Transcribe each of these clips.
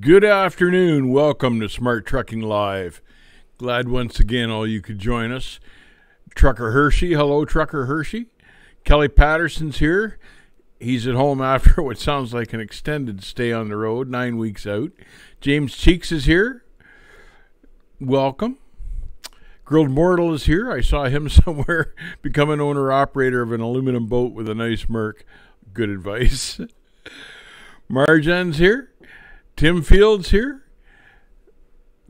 Good afternoon. Welcome to Smart Trucking Live. Glad once again all you could join us. Trucker Hershey. Hello, Trucker Hershey. Kelly Patterson's here. He's at home after what sounds like an extended stay on the road, 9 weeks out. James Cheeks is here. Welcome. Grilled Mortal is here. I saw him somewhere. Become an owner-operator of an aluminum boat with a nice Merc. Good advice. Marjan's here. Tim Fields here.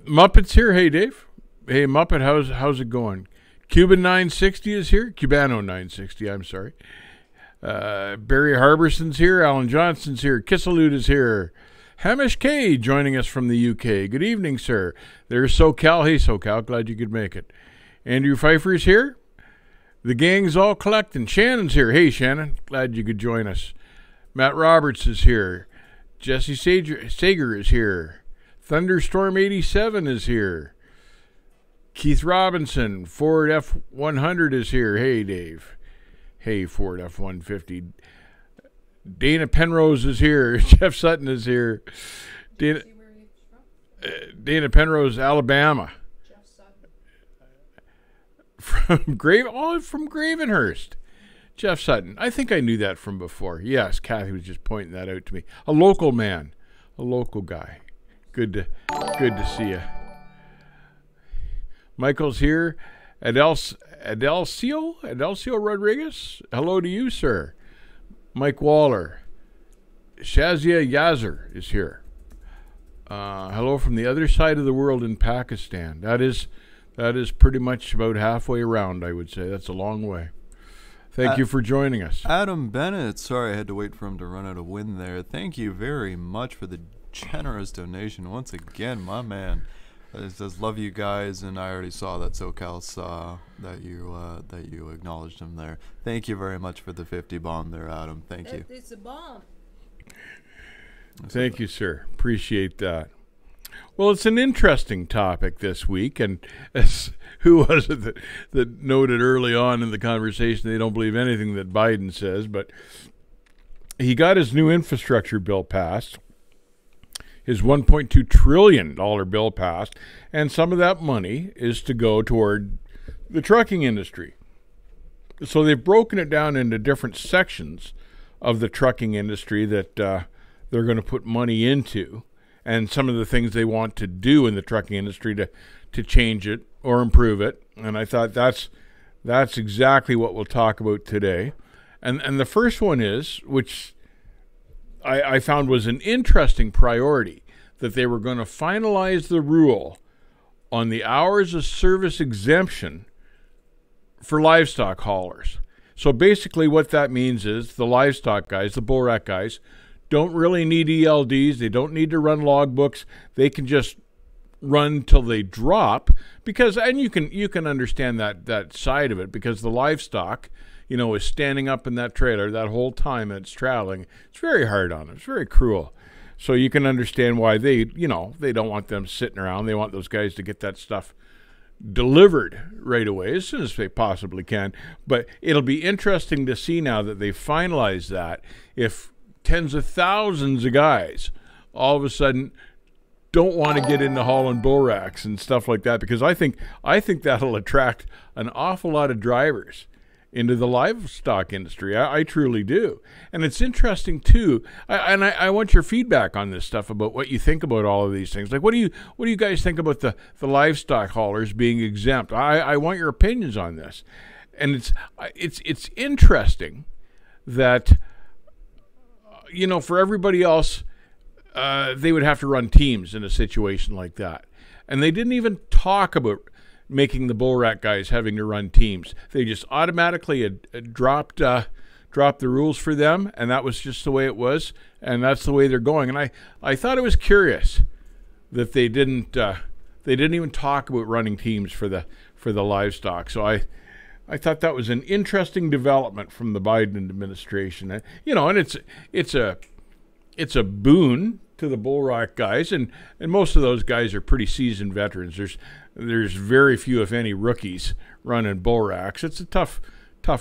Muppet's here. Hey, Dave. Hey, Muppet, how's it going? Cuban 960 is here. Cubano 960, I'm sorry. Barry Harbison's here. Alan Johnson's here. Kisselude is here. Hamish Kaye joining us from the UK. Good evening, sir. There's SoCal. Hey, SoCal. Glad you could make it. Andrew Pfeiffer's here. The gang's all collecting. Shannon's here. Hey, Shannon. Glad you could join us. Matt Roberts is here. Jesse Sager is here. Thunderstorm 87 is here. Keith Robinson, Ford F-100 is here. Hey, Dave. Hey, Ford F-150. Dana Penrose is here. Jeff Sutton is here. Dana Penrose, Alabama. Jeff Sutton. From Gravenhurst. Jeff Sutton. I think I knew that from before. Yes, Kathy was just pointing that out to me. A local man. A local guy. Good to see you. Michael's here. Adelcio Rodriguez. Hello to you, sir. Mike Waller. Shazia Yazir is here. Hello from the other side of the world in Pakistan. That is pretty much about halfway around, I would say. That's a long way. Thank you for joining us. Adam Bennett. Sorry, I had to wait for him to run out of wind there. Thank you very much for the generous donation. Once again, my man. It says, love you guys, and I already saw that SoCal saw that you acknowledged him there. Thank you very much for the 50 bomb there, Adam. Thank you. It's a bomb. Thank you, sir. Appreciate that. Well, it's an interesting topic this week, and as, who was it that noted early on in the conversation they don't believe anything that Biden says, but he got his new infrastructure bill passed. His $1.2 trillion bill passed, and some of that money is to go toward the trucking industry. So they've broken it down into different sections of the trucking industry that they're going to put money into, and some of the things they want to do in the trucking industry to change it or improve it. And I thought that's exactly what we'll talk about today. And the first one is, which I found was an interesting priority, that they were going to finalize the rule on the hours of service exemption for livestock haulers. So basically what that means is the livestock guys, the bull rack guys, don't really need ELDs. They don't need to run logbooks. They can just run till they drop, because, and you can understand that side of it, because the livestock, you know, is standing up in that trailer that whole time it's traveling. It's very hard on them. It's very cruel. So you can understand why they don't want them sitting around. They want those guys to get that stuff delivered right away as soon as they possibly can. But it'll be interesting to see now that they finalize that, if tens of thousands of guys all of a sudden don't want to get into hauling bull racks and stuff like that, because I think that'll attract an awful lot of drivers into the livestock industry. I truly do. And it's interesting too. I want your feedback on this stuff, about what you think about all of these things. Like, what do you guys think about the livestock haulers being exempt? I want your opinions on this. And it's interesting that, you know, for everybody else, they would have to run teams in a situation like that. And they didn't even talk about making the bull rack guys having to run teams. They just automatically dropped the rules for them, and that was just the way it was, and that's the way they're going. And I thought it was curious that they didn't even talk about running teams for the livestock. So I thought that was an interesting development from the Biden administration. And, you know, and it's a boon to the bull rack guys, and most of those guys are pretty seasoned veterans. There's very few, if any, rookies running bull racks. It's a tough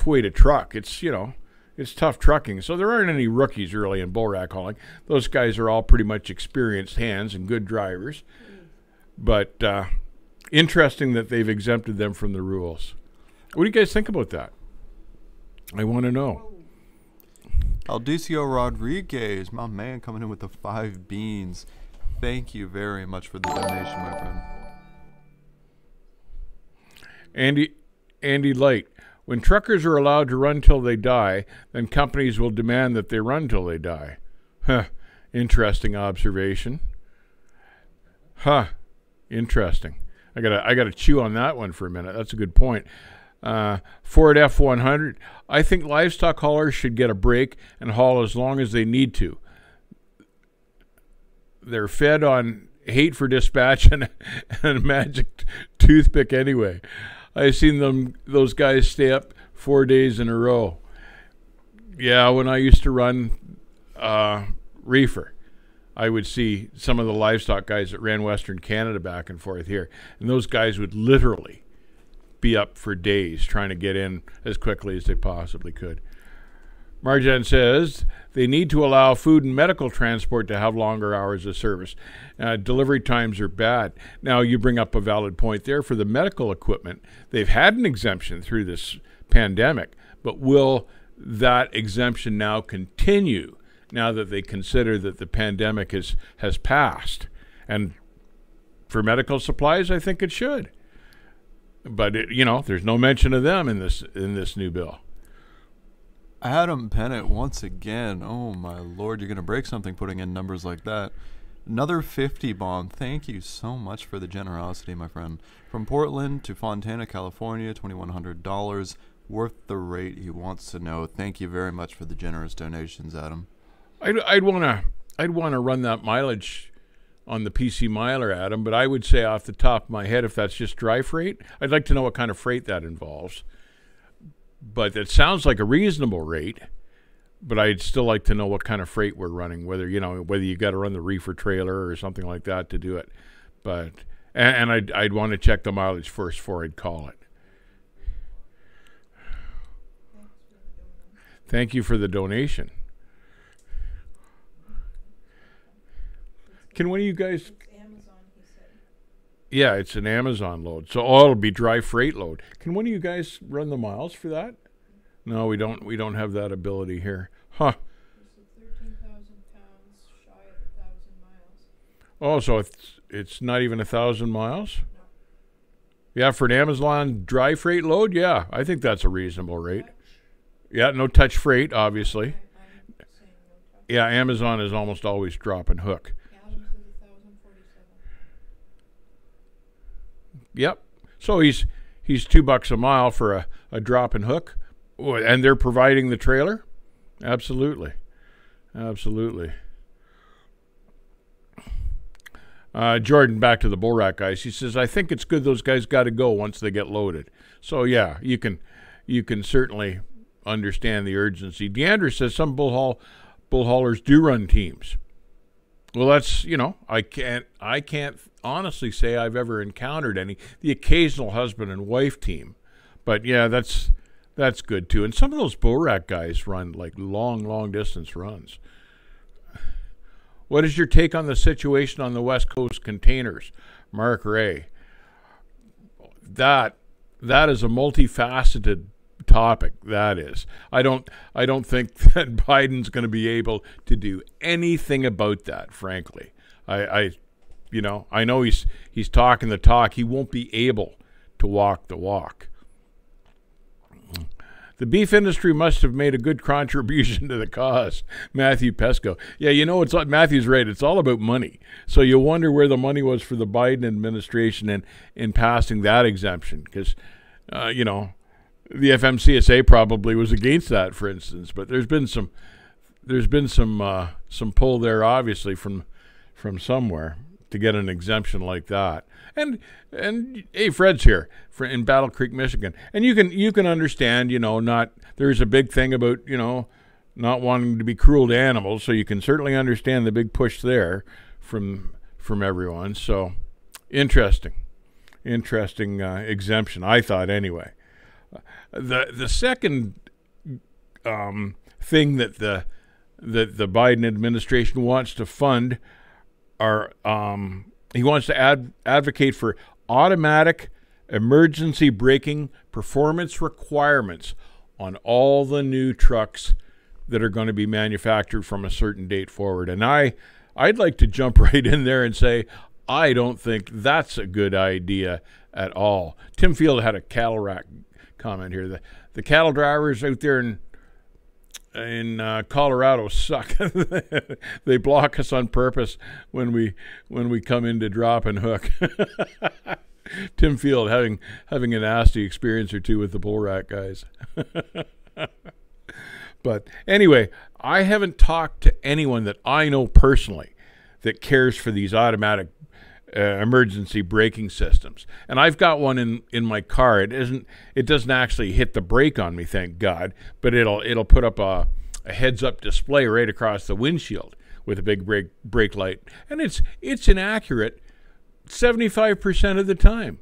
way to truck. It's, you know, It's tough trucking, so there aren't any rookies really in bull rack hauling. Those guys are all pretty much experienced hands and good drivers. But interesting that they've exempted them from the rules. What do you guys think about that? I want to know. Adelcio Rodriguez, my man, coming in with the 5 beans. Thank you very much for the donation, my friend. Andy Light, when truckers are allowed to run till they die, then companies will demand that they run till they die. Huh, interesting observation. Huh, interesting. I gotta chew on that one for a minute. That's a good point. Ford F-100, I think livestock haulers should get a break and haul as long as they need to. They're fed on hate for dispatch and a magic toothpick anyway. I've seen those guys stay up 4 days in a row. Yeah, when I used to run reefer, I would see some of the livestock guys that ran Western Canada back and forth here, and those guys would literally be up for days trying to get in as quickly as they possibly could. Marjan says they need to allow food and medical transport to have longer hours of service. Delivery times are bad. Now, you bring up a valid point there for the medical equipment. They've had an exemption through this pandemic, but will that exemption now continue now that they consider that the pandemic has passed? And for medical supplies, I think it should. But, you know, there's no mention of them in this new bill. Adam Bennett once again. Oh, my Lord, you're going to break something putting in numbers like that. Another 50 bomb. Thank you so much for the generosity, my friend. From Portland to Fontana, California, $2,100. Worth the rate, he wants to know. Thank you very much for the generous donations, Adam. I'd want to run that mileage on the PC miler, Adam, but I would say off the top of my head, if that's just dry freight, I'd like to know what kind of freight that involves. But that sounds like a reasonable rate, but I'd still like to know what kind of freight we're running, whether you got to run the reefer trailer or something like that to do it. But and I'd want to check the mileage first before I'd call it. Thank you for the donation. Can one of you guys? Yeah, it's an Amazon load. So it'll be dry freight load. Can one of you guys run the miles for that? No, we don't have that ability here. Huh. So 13,000 pounds shy of 1,000 miles. Oh, so it's not even 1,000 miles? No. Yeah, for an Amazon dry freight load, yeah. I think that's a reasonable rate. Touch. Yeah, no touch freight, obviously. I'm saying no touch. Yeah, Amazon is almost always drop and hook. Yep. So he's $2 a mile for a drop and hook, and they're providing the trailer. Absolutely, absolutely. Jordan, back to the bull rack guys. He says, I think it's good those guys got to go once they get loaded. So yeah, you can certainly understand the urgency. Deandra says some bull haulers do run teams. Well, that's, you know, I can't honestly say I've ever encountered any. The occasional husband and wife team, but yeah, that's good too. And some of those bull rack guys run like long distance runs. What is your take on the situation on the West Coast containers, Mark Ray? That is a multifaceted topic. That is, I don't think that Biden's going to be able to do anything about that. Frankly, you know, I know he's talking the talk. He won't be able to walk the walk. The beef industry must have made a good contribution to the cause, Matthew Pesco. Yeah, you know, it's like Matthew's right. It's all about money. So you wonder where the money was for the Biden administration in passing that exemption, because, you know, the FMCSA probably was against that, for instance. But there's been some pull there, obviously, from somewhere, to get an exemption like that. And hey, Fred's here in Battle Creek, Michigan, and you can understand, you know, not there's a big thing about, you know, not wanting to be cruel to animals, so you can certainly understand the big push there from everyone. So interesting exemption, I thought anyway. The second thing that the Biden administration wants to fund are he wants to advocate for automatic emergency braking performance requirements on all the new trucks that are going to be manufactured from a certain date forward. And I'd like to jump right in there and say, I don't think that's a good idea at all. Tim Field had a cattle rack comment here. The cattle drivers out there in Colorado suck. They block us on purpose when we come in to drop and hook. Tim Field having a nasty experience or two with the bull rack guys. But anyway, I haven't talked to anyone that I know personally that cares for these automatic emergency braking systems. And I've got one in my car. It doesn't actually hit the brake on me, thank God, but it'll put up a heads-up display right across the windshield with a big brake light. And it's inaccurate 75% of the time.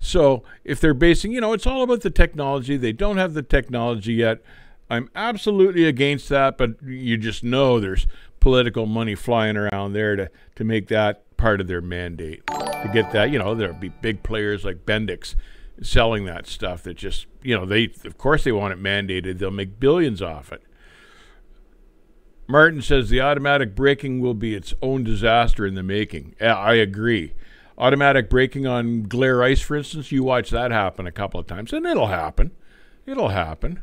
So if they're basing, you know, it's all about the technology. They don't have the technology yet. I'm absolutely against that, but you just know there's political money flying around there to make that part of their mandate. To get that, you know, there'll be big players like Bendix selling that stuff that just, you know, they, of course they want it mandated. They'll make billions off it. Martin says the automatic braking will be its own disaster in the making. Yeah, I agree. Automatic braking on glare ice, for instance, you watch that happen a couple of times, and it'll happen. It'll happen.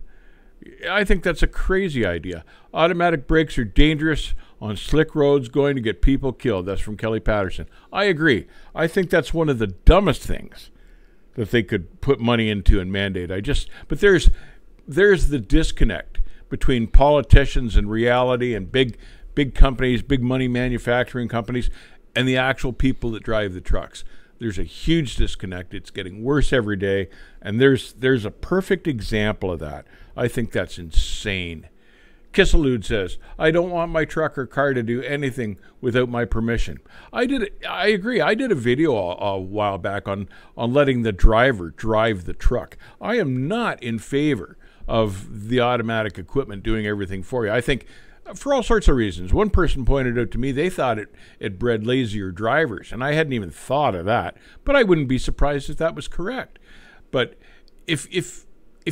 I think that's a crazy idea. Automatic brakes are dangerous on slick roads, going to get people killed. That's from Kelly Patterson. I agree. I think that's one of the dumbest things that they could put money into and mandate. But there's the disconnect between politicians and reality and big companies, big money manufacturing companies, and the actual people that drive the trucks. There's a huge disconnect. It's getting worse every day, and there's a perfect example of that. I think that's insane. Kisselude says, I don't want my truck or car to do anything without my permission. I agree. I did a video a while back on letting the driver drive the truck. I am not in favor of the automatic equipment doing everything for you. I think for all sorts of reasons. One person pointed out to me they thought it bred lazier drivers, and I hadn't even thought of that, but I wouldn't be surprised if that was correct. But if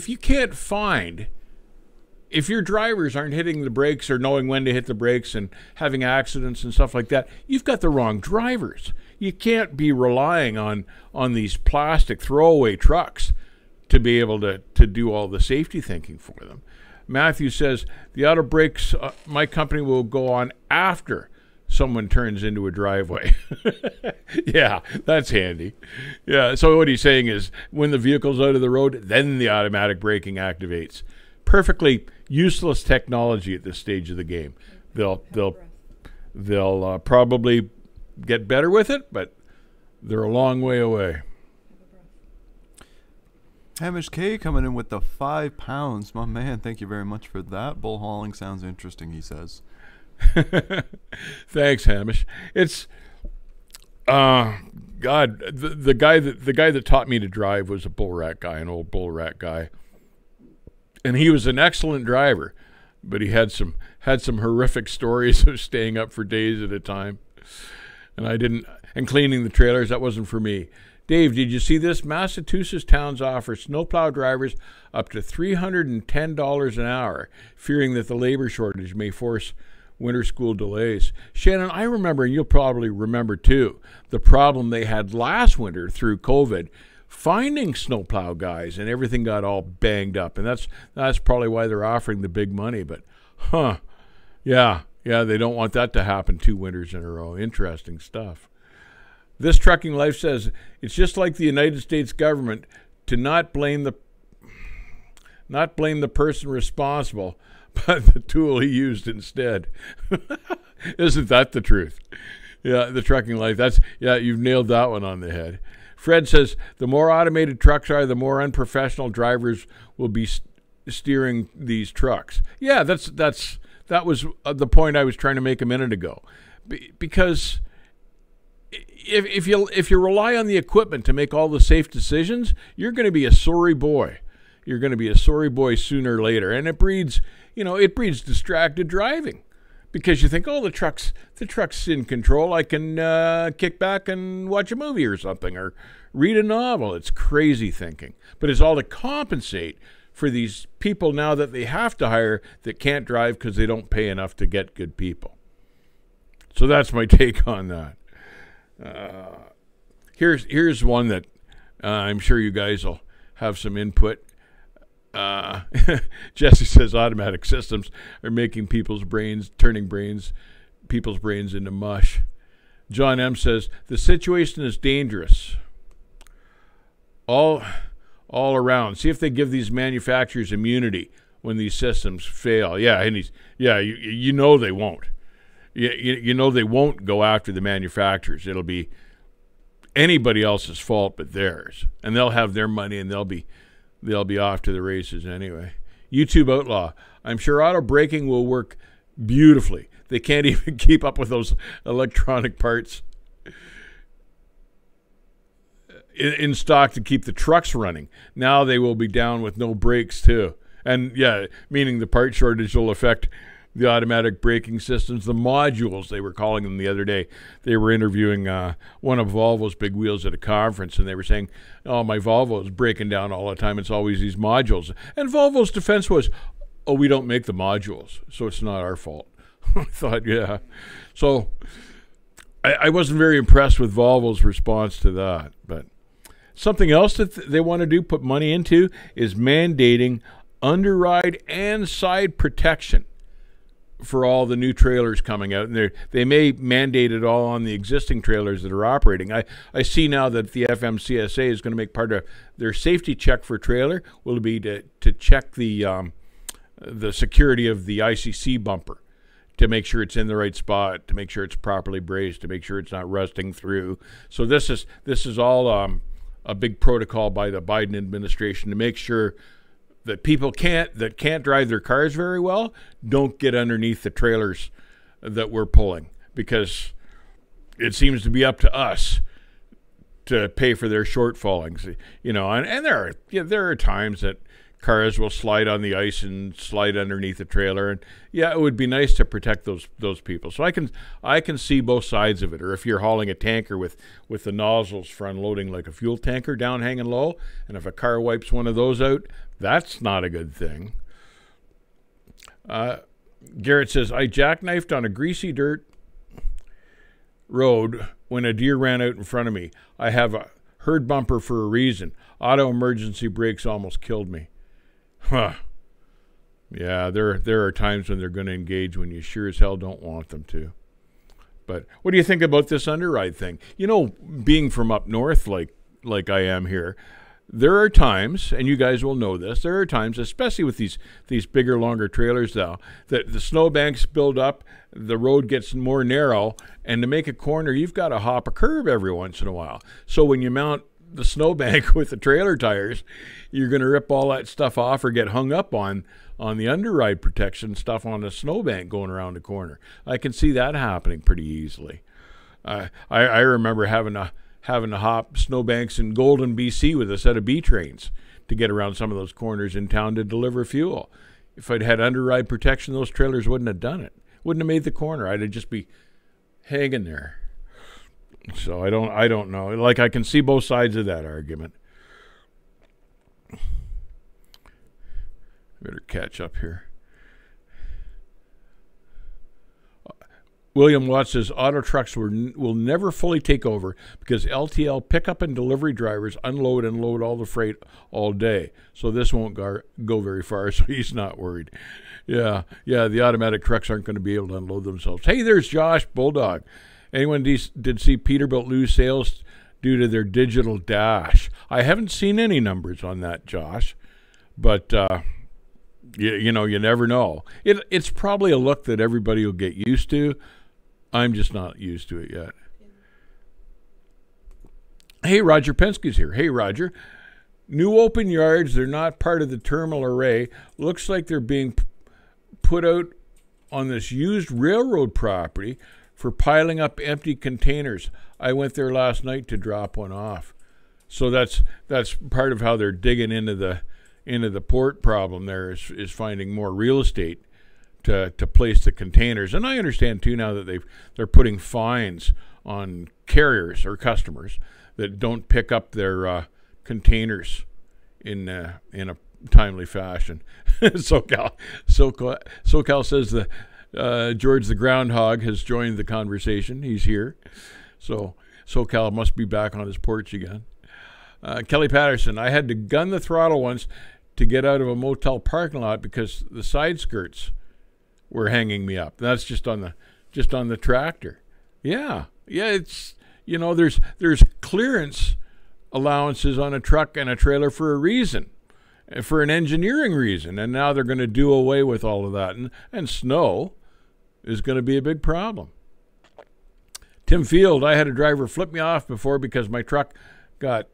you can't find, if your drivers aren't hitting the brakes or knowing when to hit the brakes and having accidents and stuff like that, you've got the wrong drivers. You can't be relying on these plastic throwaway trucks to be able to do all the safety thinking for them. Matthew says, the auto brakes, my company will go on after someone turns into a driveway. Yeah, that's handy. Yeah, so what he's saying is when the vehicle's out of the road, then the automatic braking activates. Perfectly useless technology at this stage of the game. They'll probably get better with it, but they're a long way away. Hamish Kaye coming in with the 5 pounds. My man, thank you very much for that. Bull hauling sounds interesting, he says. Thanks, Hamish. It's God, the guy that taught me to drive was a bull rack guy, an old bull rack guy. And he was an excellent driver, but he had some horrific stories of staying up for days at a time. And cleaning the trailers, that wasn't for me. Dave, did you see this? Massachusetts towns offer snowplow drivers up to $310 an hour, fearing that the labor shortage may force winter school delays. Shannon, I remember, and you'll probably remember too, the problem they had last winter through COVID, finding snowplow guys, and everything got all banged up. And that's probably why they're offering the big money. But, yeah, they don't want that to happen 2 winters in a row. Interesting stuff. This Trucking Life says, it's just like the United States government to not blame the person responsible, but the tool he used instead. Isn't that the truth? Yeah, the Trucking Life. You've nailed that one on the head. Fred says, the more automated trucks are, the more unprofessional drivers will be steering these trucks. Yeah, that was the point I was trying to make a minute ago. Because if you rely on the equipment to make all the safe decisions, you're going to be a sorry boy. you're going to be a sorry boy sooner or later. And it breeds, you know, it breeds distracted driving, because you think, oh, the truck's in control. I can kick back and watch a movie or something, or read a novel. It's crazy thinking. But it's all to compensate for these people now that they have to hire that can't drive because they don't pay enough to get good people. So that's my take on that. Here's one that I'm sure you guys will have some input. Jesse says automatic systems are making people's brains into mush. John M says the situation is dangerous all around. See if they give these manufacturers immunity when these systems fail. Yeah, and you know they won't. You know they won't go after the manufacturers. It'll be anybody else's fault but theirs, and they'll have their money and they'll be off to the races anyway. YouTube Outlaw. I'm sure auto braking will work beautifully. They can't even keep up with those electronic parts in stock to keep the trucks running. Now they will be down with no brakes too. And yeah, meaning the part shortage will affect the automatic braking systems, the modules, they were calling them the other day. They were interviewing one of Volvo's big wheels at a conference, and they were saying, oh, my Volvo is breaking down all the time. It's always these modules. And Volvo's defense was, oh, we don't make the modules, so it's not our fault. I thought, yeah. So I wasn't very impressed with Volvo's response to that. But something else that they want to do, put money into, is mandating underride and side protection for all the new trailers coming out, and they may mandate it all on the existing trailers that are operating. I see now that the FMCSA is going to make part of their safety check for trailer will be to check the security of the ICC bumper, to make sure it's in the right spot, to make sure it's properly braced, to make sure it's not rusting through. So this is all a big protocol by the Biden administration to make sure that people that can't drive their cars very well don't get underneath the trailers that we're pulling, because it seems to be up to us to pay for their shortfallings, you know. And there are times that cars will slide on the ice and slide underneath the trailer, and yeah, it would be nice to protect those people. So I can see both sides of it. Or if you're hauling a tanker with the nozzles for unloading, like a fuel tanker down hanging low, and if a car wipes one of those out, that's not a good thing. Garrett says, I jackknifed on a greasy dirt road when a deer ran out in front of me. I have a herd bumper for a reason. Auto emergency brakes almost killed me. Huh. Yeah, there are times when they're going to engage when you sure as hell don't want them to. But what do you think about this underride thing? You know, being from up north like I am here, there are times, and you guys will know this, there are times, especially with these bigger, longer trailers now, that the snowbanks build up, the road gets more narrow, and to make a corner, you've got to hop a curb every once in a while. So when you mount the snowbank with the trailer tires, you're going to rip all that stuff off or get hung up on the underride protection stuff on the snowbank going around the corner. I can see that happening pretty easily. I remember having to hop snowbanks in Golden, BC with a set of B trains to get around some of those corners in town to deliver fuel. If I'd had underride protection, those trailers wouldn't have done it. Wouldn't have made the corner. I'd just be hanging there. So I don't know. Like, I can see both sides of that argument. Better catch up here. William Watts says auto trucks will never fully take over because LTL pickup and delivery drivers unload and load all the freight all day. So this won't go very far, so he's not worried. Yeah, the automatic trucks aren't going to be able to unload themselves. Hey, there's Josh Bulldog. Anyone did see Peterbilt lose sales due to their digital dash? I haven't seen any numbers on that, Josh, but you know, you never know. It's probably a look that everybody will get used to. I'm just not used to it yet. Yeah. Hey, Roger Penske's here. Hey, Roger. New open yards, they're not part of the terminal array. Looks like they're being put out on this used railroad property for piling up empty containers. I went there last night to drop one off. So that's part of how they're digging into the into the port problem there is finding more real estate to place the containers. And I understand too now that they're putting fines on carriers or customers that don't pick up their containers in a timely fashion. SoCal says the George the Groundhog has joined the conversation. He's here, so SoCal must be back on his porch again. Kelly Patterson, I had to gun the throttle once to get out of a motel parking lot because the side skirts were hanging me up. That's just on the tractor. Yeah, yeah. It's, you know, there's clearance allowances on a truck and a trailer for a reason, for an engineering reason, and now they're going to do away with all of that, and snow is going to be a big problem. Tim Field, I had a driver flip me off before because my truck got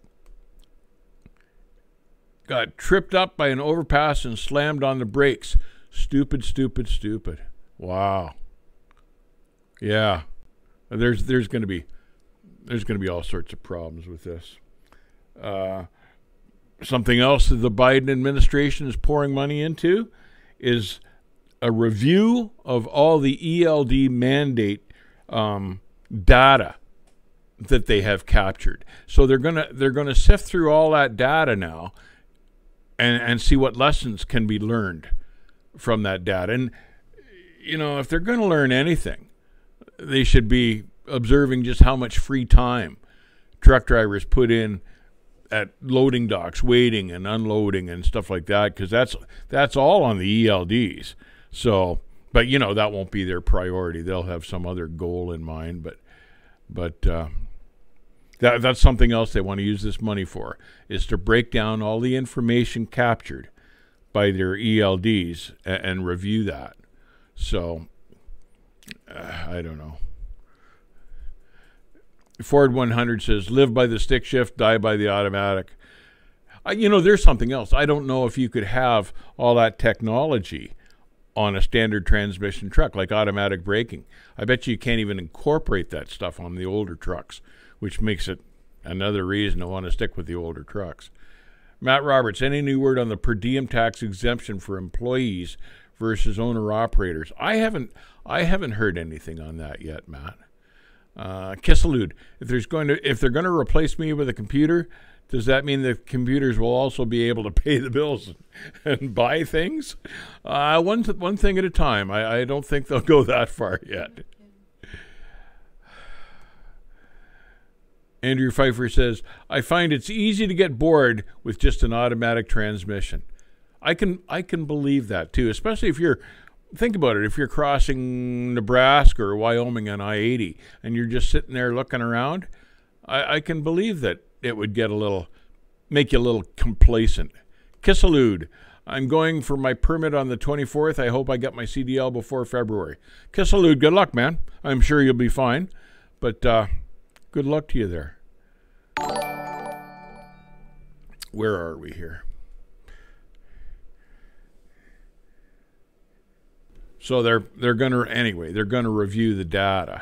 tripped up by an overpass and slammed on the brakes. Stupid, stupid, stupid. Wow. Yeah. There's going to be all sorts of problems with this. Something else that the Biden administration is pouring money into is a review of all the ELD mandate data that they have captured. So they're gonna sift through all that data now, and see what lessons can be learned from that data. And you know, if they're going to learn anything, they should be observing just how much free time truck drivers put in at loading docks, waiting and unloading and stuff like that, because that's all on the ELDs. So, but you know, that won't be their priority. They'll have some other goal in mind, but that's something else they want to use this money for, is to break down all the information captured by their ELDs and review that. So, I don't know. Ford 100 says, live by the stick shift, die by the automatic. You know, there's something else. I don't know if you could have all that technology on a standard transmission truck, like automatic braking. I bet you can't even incorporate that stuff on the older trucks, which makes it another reason to want to stick with the older trucks. Matt Roberts, any new word on the per diem tax exemption for employees versus owner-operators? I haven't heard anything on that yet, Matt. Kisselude, if they're going to replace me with a computer, does that mean the computers will also be able to pay the bills and buy things? One thing at a time. I don't think they'll go that far yet. Andrew Pfeiffer says, I find it's easy to get bored with just an automatic transmission. I can believe that too, especially if you're, think about it, if you're crossing Nebraska or Wyoming on I-80 and you're just sitting there looking around, I can believe that it would get a little, make you a little complacent. Kisselude, I'm going for my permit on the 24th. I hope I get my CDL before February. Kisselude, good luck, man. I'm sure you'll be fine, but good luck to you there. Where are we here? So they're gonna review the data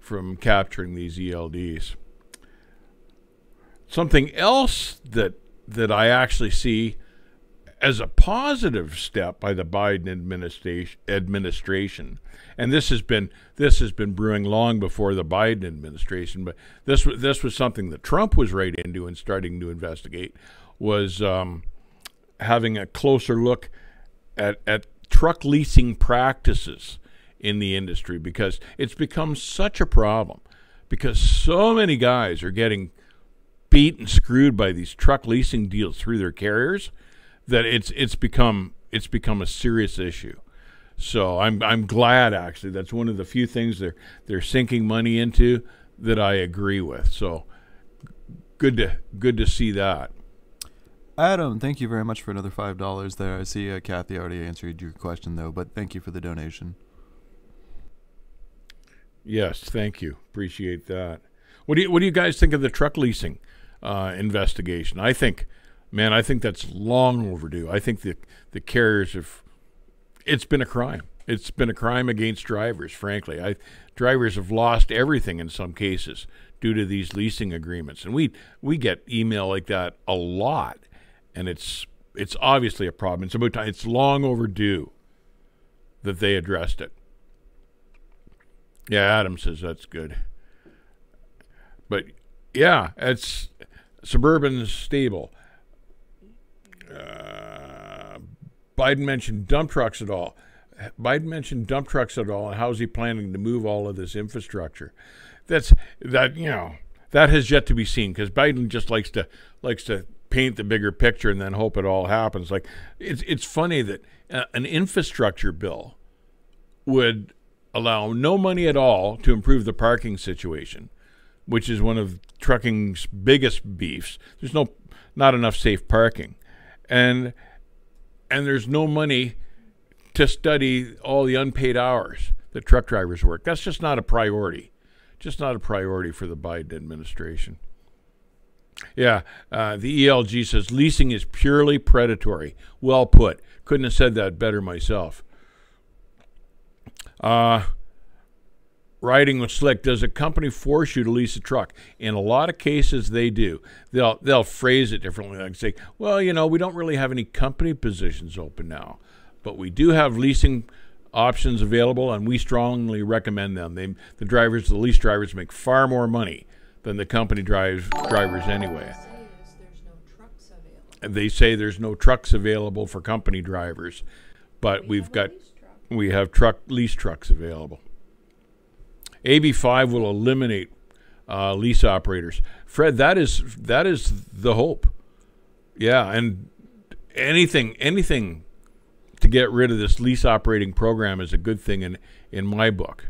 from capturing these ELDs. Something else that I actually see as a positive step by the Biden administration, and this has been brewing long before the Biden administration, but this was something that Trump was right into and starting to investigate, was having a closer look at truck leasing practices in the industry, because it's become such a problem, because so many guys are getting beat and screwed by these truck leasing deals through their carriers, that it's become a serious issue. So I'm glad, actually, that's one of the few things they're sinking money into that I agree with. So good to see that. Adam, thank you very much for another $5 there. I see Kathy already answered your question though, but thank you for the donation. Yes, thank you. Appreciate that. What do you guys think of the truck leasing investigation? I think that's long overdue. I think the carriers have, it's been a crime. It's been a crime against drivers, frankly. Drivers have lost everything in some cases due to these leasing agreements. And we get email like that a lot, and it's it's obviously a problem. It's about time. It's long overdue that they addressed it. Yeah, Adam says that's good. But yeah, it's suburban stable. Biden mentioned dump trucks at all. Biden mentioned dump trucks at all, and how's he planning to move all of this infrastructure? That has yet to be seen, because Biden just likes to paint the bigger picture and then hope it all happens. Like, it's funny that an infrastructure bill would allow no money at all to improve the parking situation, which is one of trucking's biggest beefs. There's not enough safe parking, and there's no money to study all the unpaid hours that truck drivers work. That's just not a priority. Just not a priority for the Biden administration. Yeah, the ELG says leasing is purely predatory. Well put. Couldn't have said that better myself. Riding with Slick, does a company force you to lease a truck? In a lot of cases, they do. They'll phrase it differently. Like say, well, you know, we don't really have any company positions open now, but we do have leasing options available, and we strongly recommend them. The lease drivers make far more money than the company drivers anyway. They say there's no trucks available for company drivers, but we have lease trucks available. AB5 will eliminate lease operators. Fred, that is the hope. Yeah, and anything to get rid of this lease operating program is a good thing in my book.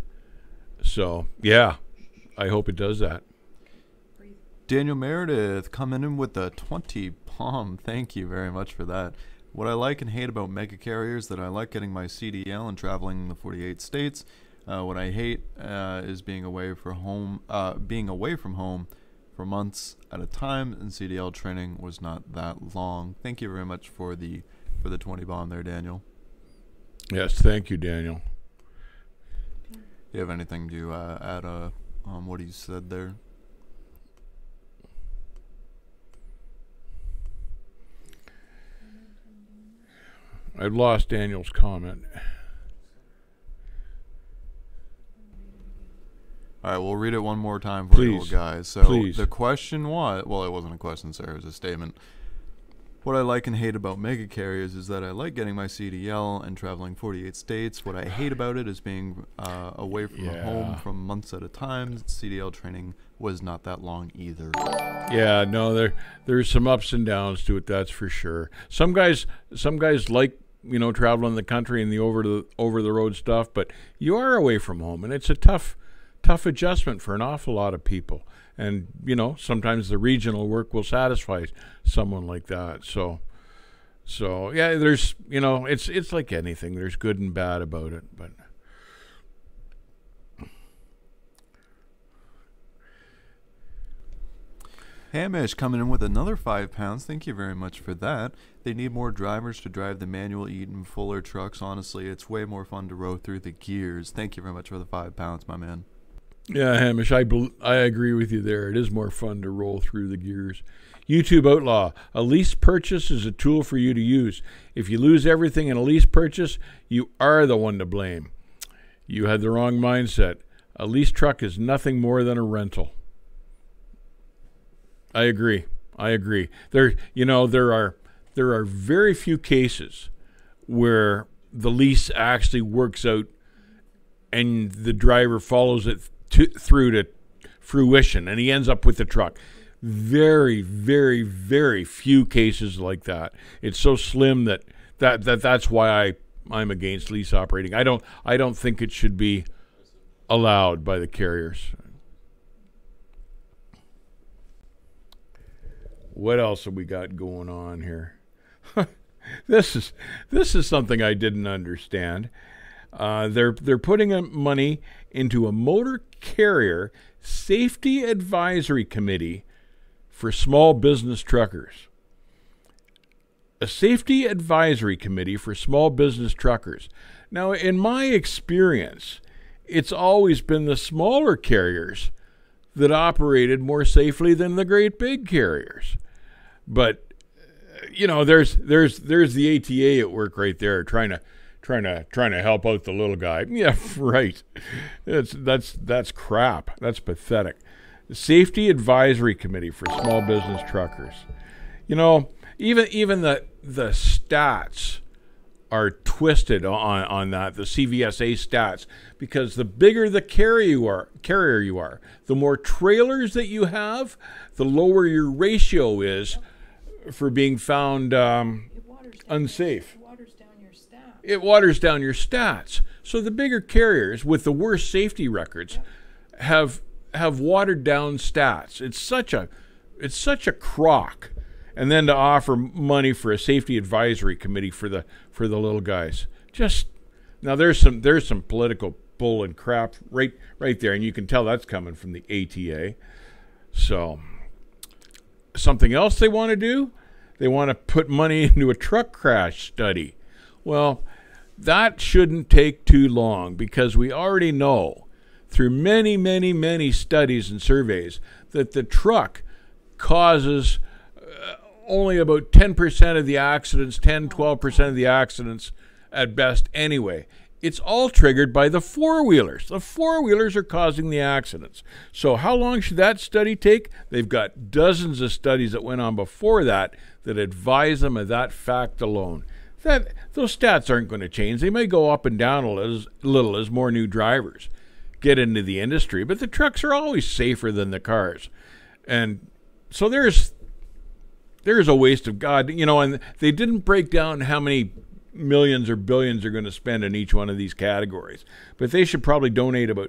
So, yeah, I hope it does that. Daniel Meredith coming in with a 20 palm. Thank you very much for that. What I like and hate about mega carriers, that I like getting my CDL and traveling the 48 states. What I hate is being away from home for months at a time, and CDL training was not that long. Thank you very much for the 20 bomb there, Daniel. Yes, thank you, Daniel. Do you have anything to add on what he said there? I've lost Daniel's comment. All right, we'll read it one more time for you guys. So the question was, well, it wasn't a question, sir. It was a statement. What I like and hate about mega carriers is that I like getting my CDL and traveling 48 states. What I hate about it is being away from home for months at a time. CDL training was not that long either. Yeah, no, there's some ups and downs to it. That's for sure. Some guys like, you know, traveling the country and the over the road stuff, but you are away from home, and it's a tough adjustment for an awful lot of people. And, you know, sometimes the regional work will satisfy someone like that. So yeah, there's, you know, it's like anything. There's good and bad about it. But Hamish coming in with another 5 pounds. Thank you very much for that. They need more drivers to drive the manual Eaton Fuller trucks. Honestly, it's way more fun to row through the gears. Thank you very much for the 5 pounds, my man. Yeah, Hamish, I agree with you there. It is more fun to roll through the gears. YouTube Outlaw, a lease purchase is a tool for you to use. If you lose everything in a lease purchase, you are the one to blame. You had the wrong mindset. A lease truck is nothing more than a rental. I agree. There are very few cases where the lease actually works out and the driver follows it through to fruition, and he ends up with the truck. Very, very, very few cases like that. It's so slim that's why I'm against lease operating. I don't think it should be allowed by the carriers. What else have we got going on here? This is something I didn't understand. They're putting money into a motor carrier safety advisory committee for small business truckers. A safety advisory committee for small business truckers. Now, in my experience, it's always been the smaller carriers that operated more safely than the great big carriers. But you know, there's the ATA at work right there, trying to help out the little guy. Yeah, right. That's crap. That's pathetic. Safety Advisory Committee for Small Business Truckers. You know, even the stats are twisted on that, the CVSA stats, because the bigger the carrier you are, the more trailers that you have, the lower your ratio is for being found unsafe. It waters down your stats. So the bigger carriers with the worst safety records have watered down stats. It's such a crock. And then to offer money for a safety advisory committee for the little guys. Just now, there's some political bull and crap right there, and you can tell that's coming from the ATA. So something else they want to do, they want to put money into a truck crash study. Well, that shouldn't take too long, because we already know through many, many, many studies and surveys that the truck causes only about 10% of the accidents, 10, 12% of the accidents at best anyway. It's all triggered by the four-wheelers. The four-wheelers are causing the accidents. So how long should that study take? They've got dozens of studies that went on before that that advise them of that fact alone. Those stats aren't going to change. They may go up and down a little as more new drivers get into the industry, but the trucks are always safer than the cars. And so there's a waste of God, you know, and they didn't break down how many millions or billions they're going to spend in each one of these categories. But they should probably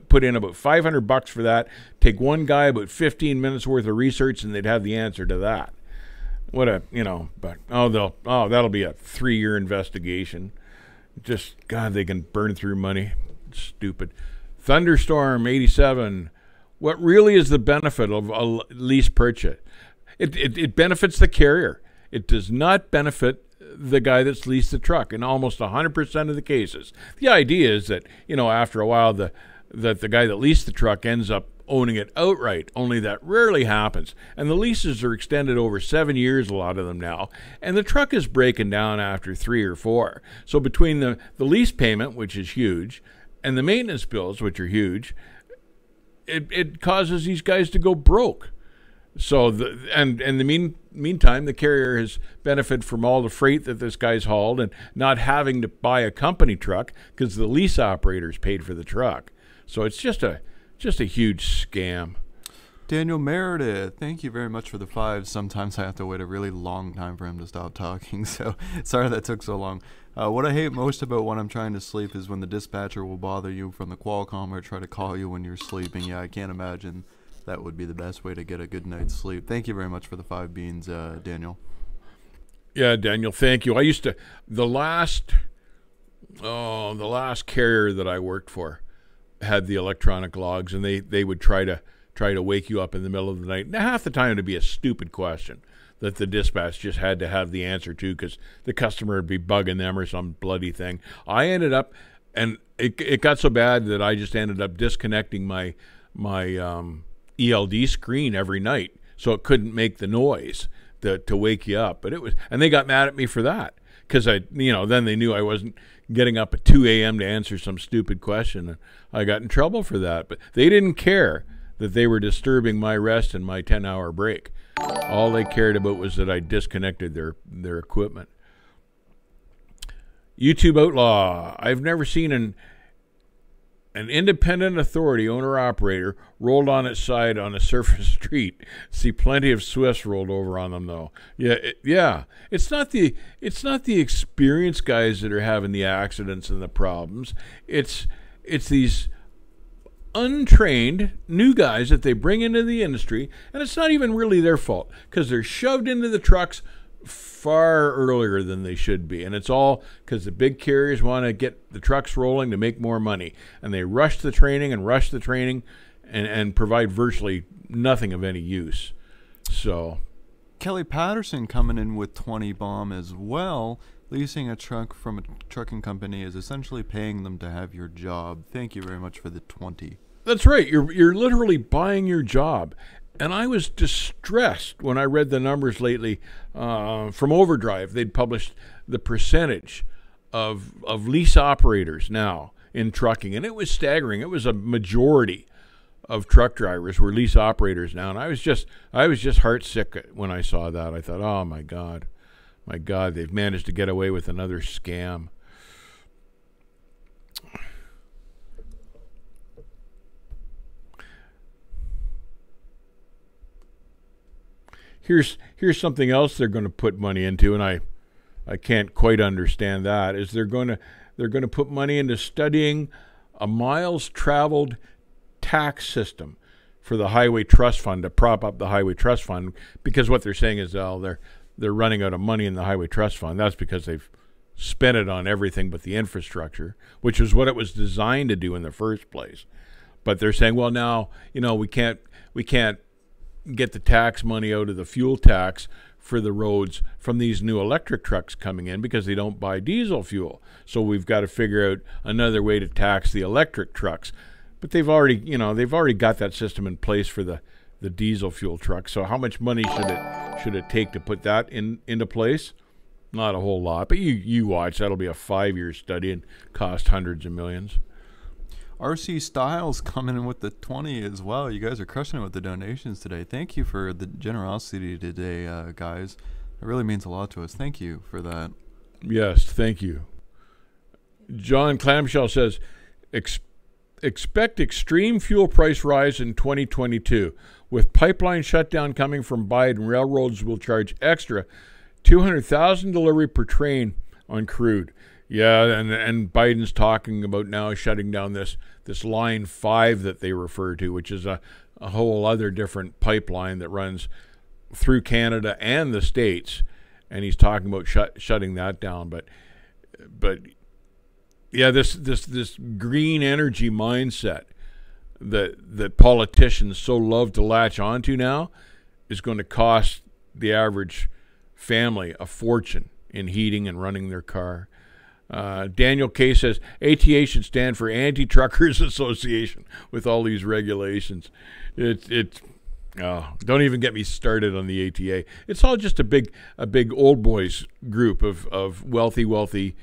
put in about $500 for that, take one guy about 15 minutes worth of research, and they'd have the answer to that. What a, you know, but that'll be a 3-year investigation. Just God, they can burn through money. It's stupid. Thunderstorm 87. What really is the benefit of a lease purchase? It benefits the carrier. It does not benefit the guy that's leased the truck in almost 100% of the cases. The idea is that, you know, after a while, that the guy that leased the truck ends up owning it outright, only that rarely happens. And the leases are extended over 7 years, a lot of them now, and the truck is breaking down after 3 or 4. So between the lease payment, which is huge, and the maintenance bills, which are huge, it causes these guys to go broke. So in the meantime, the carrier has benefited from all the freight that this guy's hauled and not having to buy a company truck because the lease operator's paid for the truck. So it's just a huge scam. Daniel Meredith, thank you very much for the 5. Sometimes I have to wait a really long time for him to stop talking, so sorry that took so long. What I hate most about when I'm trying to sleep is when the dispatcher will bother you from the Qualcomm or try to call you when you're sleeping. Yeah, I can't imagine. That would be the best way to get a good night's sleep. Thank you very much for the 5 beans, Daniel. Yeah, Daniel, thank you. I used to, the last carrier that I worked for had the electronic logs, and they would try to wake you up in the middle of the night. Now, half the time it would be a stupid question that the dispatch just had to have the answer to because the customer would be bugging them or some bloody thing. I ended up, and it got so bad that I just ended up disconnecting my ELD screen every night so it couldn't make the noise to wake you up. But it was, and they got mad at me for that because then they knew I wasn't getting up at 2 a.m. to answer some stupid question, and I got in trouble for that. But they didn't care that they were disturbing my rest and my 10-hour break. All they cared about was that I disconnected their equipment. YouTube Outlaw. I've never seen an independent authority owner-operator rolled on its side on a surface street. See plenty of Swiss rolled over on them, though. Yeah, it's not the experienced guys that are having the accidents and the problems. It's these untrained new guys that they bring into the industry, and it's not even really their fault because they're shoved into the trucks far earlier than they should be, and it's all because the big carriers want to get the trucks rolling to make more money, and they rush the training and provide virtually nothing of any use. So Kelly Patterson coming in with 20 bomb as well. Leasing a truck from a trucking company is essentially paying them to have your job. Thank you very much for the 20. That's right, you're literally buying your job. And I was distressed when I read the numbers lately from Overdrive. They'd published the percentage of lease operators now in trucking, and it was staggering. It was a majority of truck drivers were lease operators now, and I was just heartsick when I saw that. I thought, oh my God, they've managed to get away with another scam. Here's something else they're going to put money into, and I can't quite understand that. Is they're going to put money into studying a miles traveled tax system for the Highway Trust Fund to prop up the Highway Trust Fund, because what they're saying is, oh, they're running out of money in the Highway Trust Fund. That's because they've spent it on everything but the infrastructure, which is what it was designed to do in the first place. But they're saying, well, now, you know, we can't get the tax money out of the fuel tax for the roads from these new electric trucks coming in because they don't buy diesel fuel. So we've got to figure out another way to tax the electric trucks. But they've already, you know, they've already got that system in place for the diesel fuel trucks. So how much money should it take to put that into place? Not a whole lot, but you watch. That'll be a 5-year study and cost hundreds of millions. RC Styles coming in with the 20 as well. You guys are crushing it with the donations today. Thank you for the generosity today, guys. It really means a lot to us. Thank you for that. Yes, thank you. John Clamshell says, expect extreme fuel price rise in 2022. With pipeline shutdown coming from Biden, railroads will charge extra 200,000 delivery per train on crude. Yeah, and Biden's talking about now shutting down this Line 5 that they refer to, which is a whole other different pipeline that runs through Canada and the States, and he's talking about shutting that down. But yeah, this green energy mindset that politicians so love to latch onto now is going to cost the average family a fortune in heating and running their car. Daniel Kaye says, ATA should stand for Anti-Truckers Association with all these regulations. Don't even get me started on the ATA. It's all just a big old boys group of wealthy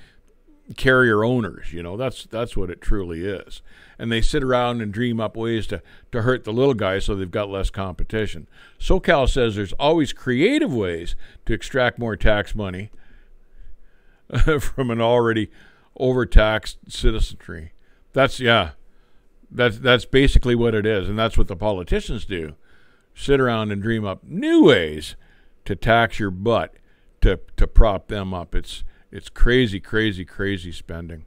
carrier owners. You know, that's what it truly is. And they sit around and dream up ways to hurt the little guys so they've got less competition. SoCal says there's always creative ways to extract more tax money from an already overtaxed citizenry. That's basically what it is, and that's what the politicians do. Sit around and dream up new ways to tax your butt to prop them up. It's crazy spending.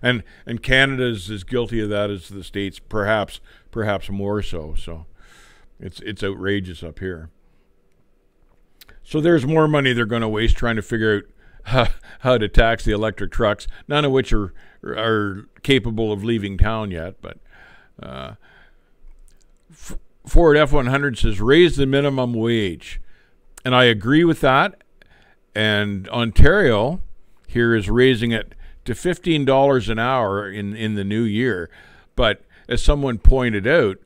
And Canada is as guilty of that as the States, perhaps more so. So it's outrageous up here. So there's more money they're going to waste trying to figure out how to tax the electric trucks, none of which are capable of leaving town yet. But Ford F-100 says, raise the minimum wage. And I agree with that. And Ontario here is raising it to $15 an hour in the new year. But as someone pointed out,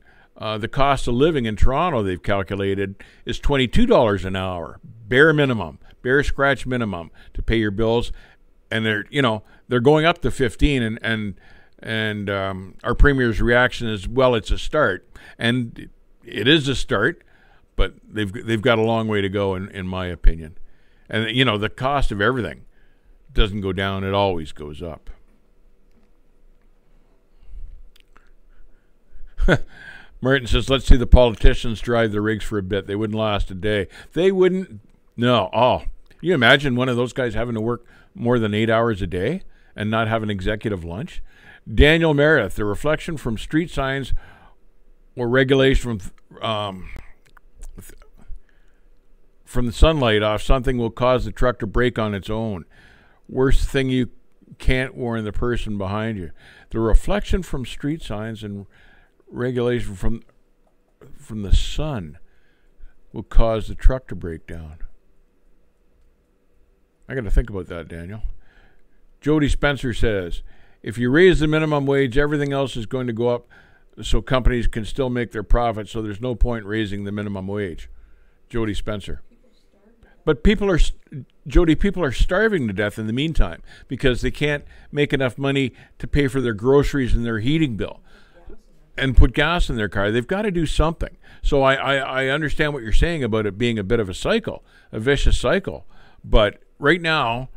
the cost of living in Toronto, they've calculated, is $22 an hour, bare minimum, bare scratch minimum to pay your bills, and they're going up to 15. And our premier's reaction is, well, it's a start, and it is a start, but they've got a long way to go, in my opinion. And you know, the cost of everything doesn't go down; it always goes up. Martin says, let's see the politicians drive the rigs for a bit. They wouldn't last a day. They wouldn't. No. Oh, you imagine one of those guys having to work more than 8 hours a day and not have an executive lunch? Daniel Meredith, the reflection from street signs or regulation from the sunlight off something will cause the truck to brake on its own. Worst thing, you can't warn the person behind you. The reflection from street signs and regulation from the sun will cause the truck to break down. I got to think about that, Daniel. Jody Spencer says, if you raise the minimum wage, everything else is going to go up, so companies can still make their profits, so there's no point raising the minimum wage. Jody Spencer. But people are, Jody, people are starving to death in the meantime because they can't make enough money to pay for their groceries and their heating bill and put gas in their car. They've got to do something. So I understand what you're saying about it being a bit of a cycle, a vicious cycle. But right now,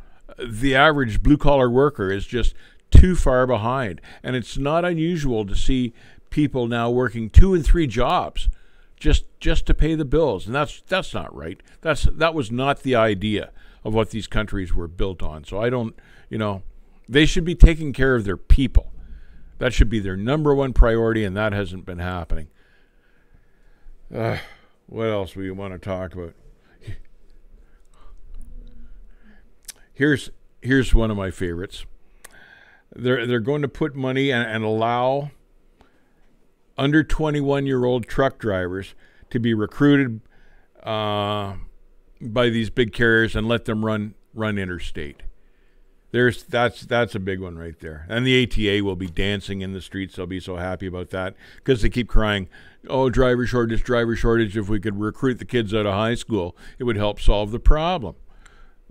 the average blue-collar worker is just too far behind. And it's not unusual to see people now working 2 and 3 jobs just to pay the bills. And that's not right. That was not the idea of what these countries were built on. So I don't, you know, they should be taking care of their people. That should be their number 1 priority, and that hasn't been happening. What else do you want to talk about? Here's one of my favorites. They're going to put money and allow under 21-year-old truck drivers to be recruited by these big carriers and let them run interstate. That's a big one right there. And the ATA will be dancing in the streets. They'll be so happy about that because they keep crying, oh, driver shortage, driver shortage. If we could recruit the kids out of high school, it would help solve the problem.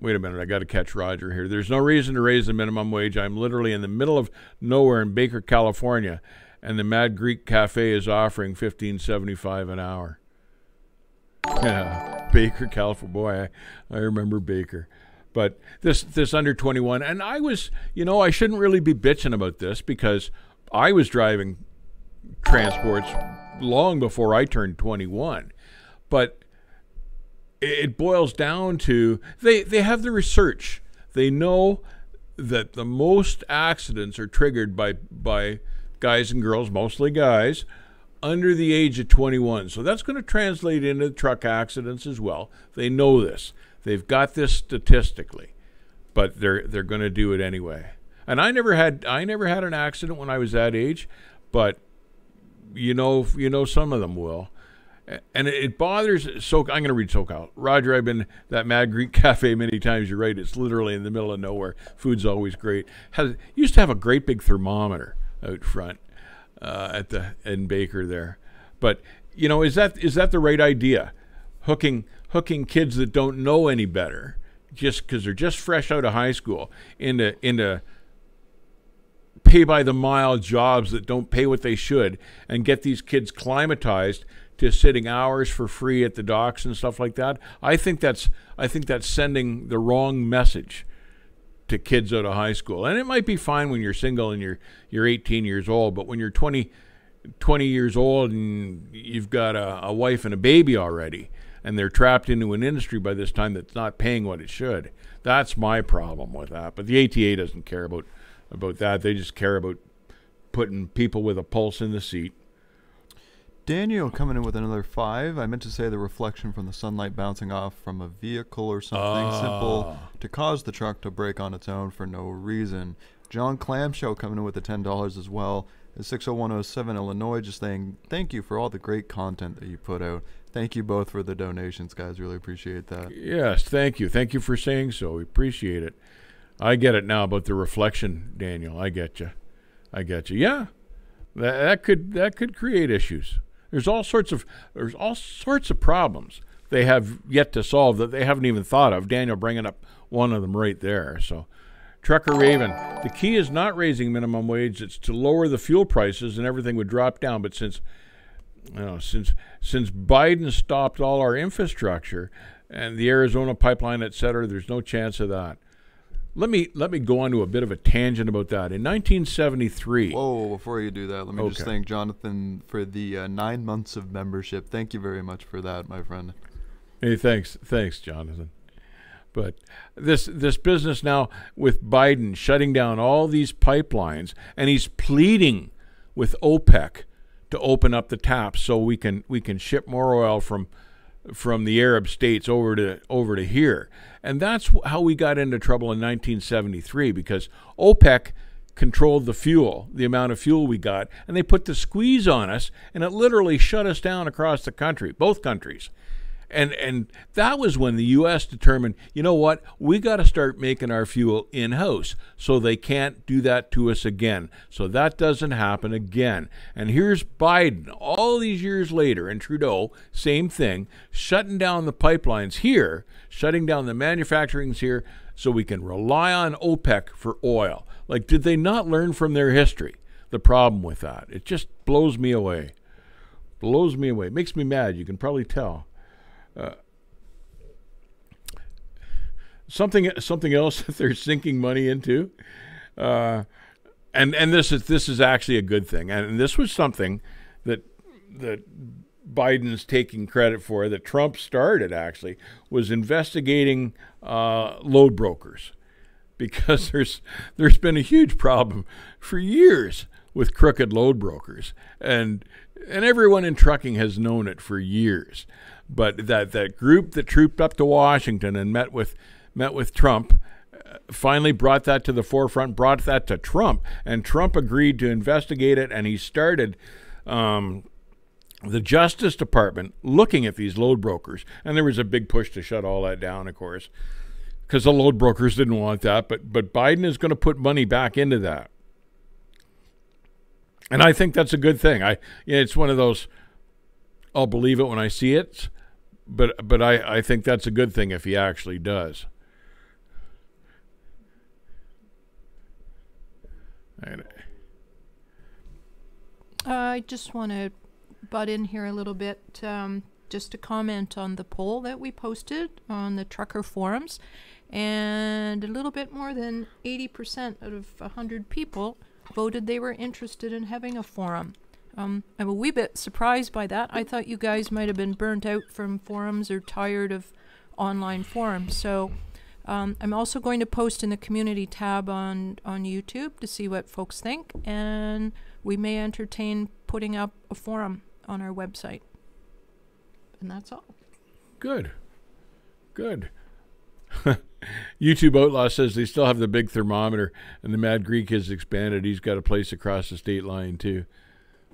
Wait a minute, I got to catch Roger here. There's no reason to raise the minimum wage. I'm literally in the middle of nowhere in Baker, California, and the Mad Greek Cafe is offering $15.75 an hour. Yeah, Baker, California. Boy, I remember Baker. But this under 21, and I was, you know, I shouldn't really be bitching about this because I was driving transports long before I turned 21. But it boils down to they have the research. They know that the most accidents are triggered by guys and girls, mostly guys, under the age of 21. So that's going to translate into truck accidents as well. They know this. They've got this statistically, but they're going to do it anyway. And I never had an accident when I was that age, but you know some of them will. And it bothers. So I'm going to read SoCal. Roger, I've been that Mad Greek Cafe many times. You're right. It's literally in the middle of nowhere. Food's always great. Used to have a great big thermometer out front in Baker there. But you know, is that the right idea? Hooking kids that don't know any better, just because they're just fresh out of high school, into pay-by-the-mile jobs that don't pay what they should, and get these kids climatized to sitting hours for free at the docks and stuff like that. I think that's sending the wrong message to kids out of high school. And it might be fine when you're single and you're 18 years old, but when you're 20 years old and you've got a wife and a baby already, and they're trapped into an industry by this time that's not paying what it should, that's my problem with that. But the ATA doesn't care about that. They just care about putting people with a pulse in the seat. Daniel coming in with another 5. I meant to say the reflection from the sunlight bouncing off from a vehicle or something simple to cause the truck to brake on its own for no reason. John Clamshell coming in with the $10 as well. At 60107 Illinois just saying, thank you for all the great content that you put out. Thank you both for the donations, guys. Really appreciate that. Yes, thank you. Thank you for saying so. We appreciate it. I get it now about the reflection, Daniel. I get you. Yeah, that could create issues. There's all sorts of problems they have yet to solve that they haven't even thought of. Daniel bringing up one of them right there. So, Trucker Raven, the key is not raising minimum wage; it's to lower the fuel prices, and everything would drop down. But since Biden stopped all our infrastructure and the Arizona pipeline, et cetera, there's no chance of that. Let me go on to a bit of a tangent about that. In 1973... Whoa, before you do that, let me just thank Jonathan for the 9 months of membership. Thank you very much for that, my friend. Hey, thanks, Jonathan. But this business now with Biden shutting down all these pipelines, and he's pleading with OPEC to open up the taps so we can ship more oil from the Arab states over to here. And that's how we got into trouble in 1973, because OPEC controlled the fuel, the amount of fuel we got, and they put the squeeze on us, and it literally shut us down across the country, both countries. And that was when the U.S. determined, you know what, we got to start making our fuel in-house, so they can't do that to us again, so that doesn't happen again. And here's Biden all these years later, and Trudeau, same thing, shutting down the pipelines here, shutting down the manufacturings here, so we can rely on OPEC for oil. Like, did they not learn from their history? The problem with that, it just blows me away. Blows me away. Makes me mad. You can probably tell. Something else that they're sinking money into, and this is actually a good thing. And this was something that Biden's taking credit for, that Trump started, actually, was investigating load brokers, because there's been a huge problem for years with crooked load brokers, and everyone in trucking has known it for years. But that group that trooped up to Washington and met with Trump finally brought that to the forefront, brought that to Trump, and Trump agreed to investigate it, and he started the Justice Department looking at these load brokers. And there was a big push to shut all that down, of course, because the load brokers didn't want that. But Biden is going to put money back into that, and I think that's a good thing. It's one of those, I'll believe it when I see it, but I think that's a good thing if he actually does. I just want to butt in here a little bit, just to comment on the poll that we posted on the trucker forums, and a little bit more than 80% out of 100 people voted they were interested in having a forum. I'm a wee bit surprised by that. I thought you guys might have been burnt out from forums or tired of online forums. So I'm also going to post in the community tab on YouTube to see what folks think, and we may entertain putting up a forum on our website. And that's all. Good. Good. YouTube Outlaw says they still have the big thermometer, and the Mad Greek has expanded. He's got a place across the state line, too.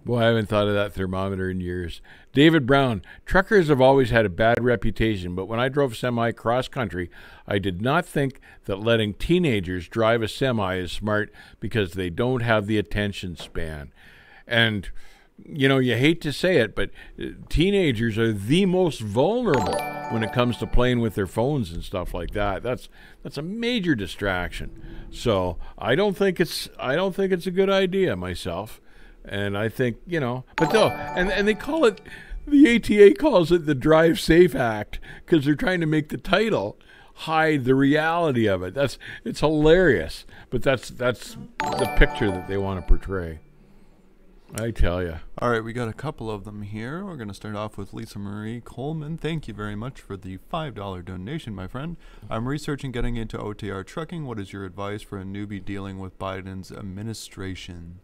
Boy, I haven't thought of that thermometer in years. David Brown, truckers have always had a bad reputation, but when I drove semi cross-country, I did not think that letting teenagers drive a semi is smart, because they don't have the attention span. And, you know, you hate to say it, but teenagers are the most vulnerable when it comes to playing with their phones and stuff like that. That's a major distraction. So I don't think it's a good idea myself. And I think, you know, but no, and they call it, the ATA calls it the Drive Safe Act, because they're trying to make the title hide the reality of it. It's hilarious, but that's the picture that they want to portray. I tell you. All right, we got a couple of them here. We're going to start off with Lisa Marie Coleman. Thank you very much for the $5 donation, my friend. I'm researching getting into OTR trucking. What is your advice for a newbie dealing with Biden's administration?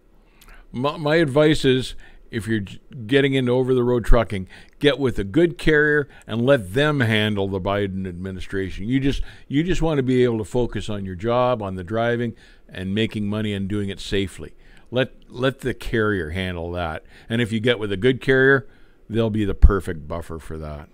My advice is, if you're getting into over-the-road trucking, get with a good carrier and let them handle the Biden administration. You just want to be able to focus on your job, on the driving, and making money and doing it safely. Let the carrier handle that. And if you get with a good carrier, they'll be the perfect buffer for that.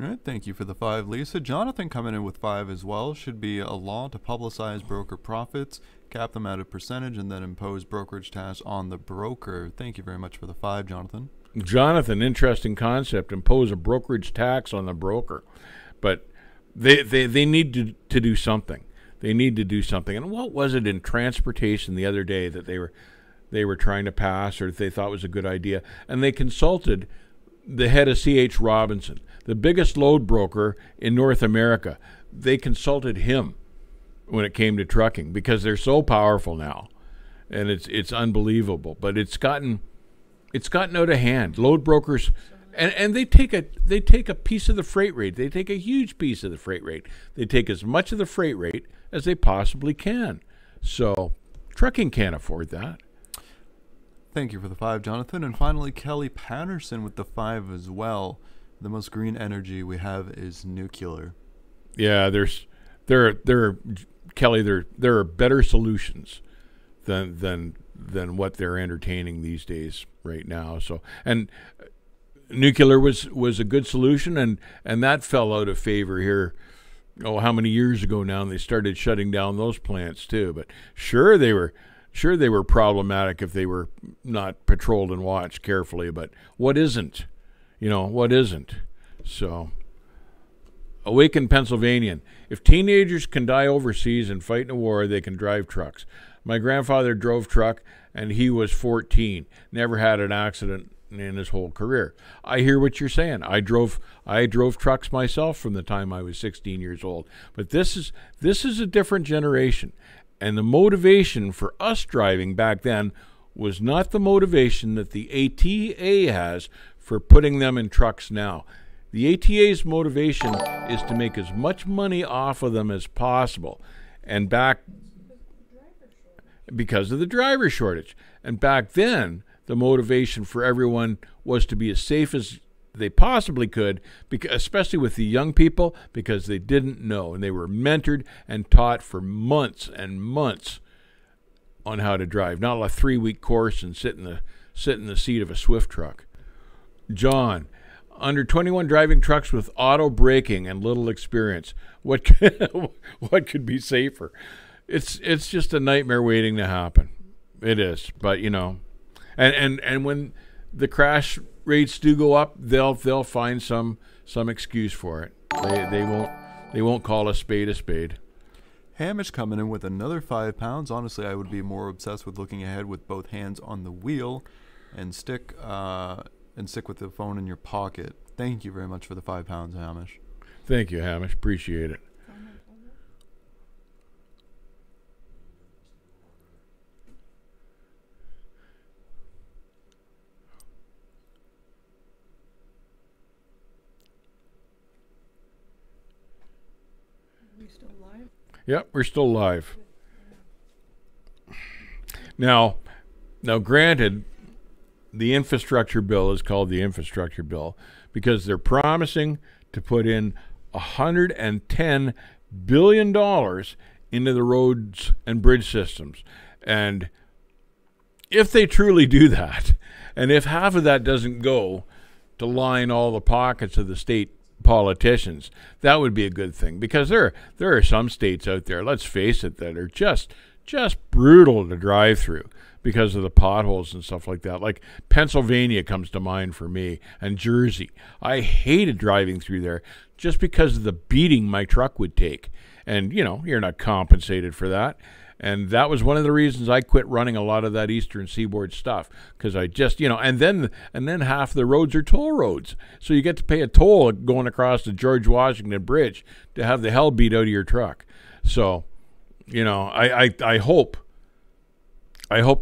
All right, thank you for the $5, Lisa. Jonathan coming in with $5 as well. Should be a law to publicize broker profits, cap them at a percentage, and then impose brokerage tasks on the broker. Thank you very much for the $5, Jonathan. Jonathan, interesting concept, impose a brokerage tax on the broker. But they need to do something. They need to do something. And what was it in transportation the other day that they were trying to pass, or that they thought was a good idea? And they consulted the head of C.H. Robinson, the biggest load broker in North America. They consulted him when it came to trucking, because they're so powerful now, and it's unbelievable. But it's gotten out of hand. Load brokers, and they take a piece of the freight rate. They take a huge piece of the freight rate. They take as much of the freight rate as they possibly can. So trucking can't afford that. Thank you for the $5, Jonathan. And finally, Kelly Patterson with the $5 as well. The most green energy we have is nuclear. Yeah, there are, Kelly, there are better solutions than what they're entertaining these days right now. So, and nuclear was a good solution, and that fell out of favor here. Oh, how many years ago now? And they started shutting down those plants too. But sure they were problematic if they were not patrolled and watched carefully. But what isn't? You know, what isn't? So, awaken Pennsylvanian. If teenagers can die overseas and fight in a war, they can drive trucks. My grandfather drove truck, and he was 14. Never had an accident in his whole career. I hear what you're saying. I drove trucks myself from the time I was 16 years old. But this is a different generation, and the motivation for us driving back then was not the motivation that the ATA has for putting them in trucks now. The ATA's motivation is to make as much money off of them as possible, and back because of the driver shortage. And back then, the motivation for everyone was to be as safe as they possibly could, especially with the young people, because they didn't know. And they were mentored and taught for months and months on how to drive, not a 3-week course and sit in the seat of a Swift truck. John, under 21 driving trucks with auto braking and little experience. What could be safer? It's just a nightmare waiting to happen. It is, but you know, and when the crash rates do go up, they'll find some excuse for it. They won't call a spade a spade. Hamish coming in with another 5 pounds. Honestly, I would be more obsessed with looking ahead with both hands on the wheel, and stick with the phone in your pocket. Thank you very much for the 5 pounds, Hamish. Thank you, Hamish. Appreciate it. Yep, we're still live. Now, granted, the infrastructure bill is called the infrastructure bill because they're promising to put in $110 billion into the roads and bridge systems. And if they truly do that, and if half of that doesn't go to line all the pockets of the state politicians, that would be a good thing, because there are some states out there, let's face it, that are just brutal to drive through because of the potholes and stuff like that. Like Pennsylvania comes to mind for me, and Jersey. I hated driving through there just because of the beating my truck would take, and you know, you're not compensated for that. And that was one of the reasons I quit running a lot of that Eastern Seaboard stuff, because I just, you know, and then half the roads are toll roads. So you get to pay a toll going across the George Washington Bridge to have the hell beat out of your truck. So, you know, I hope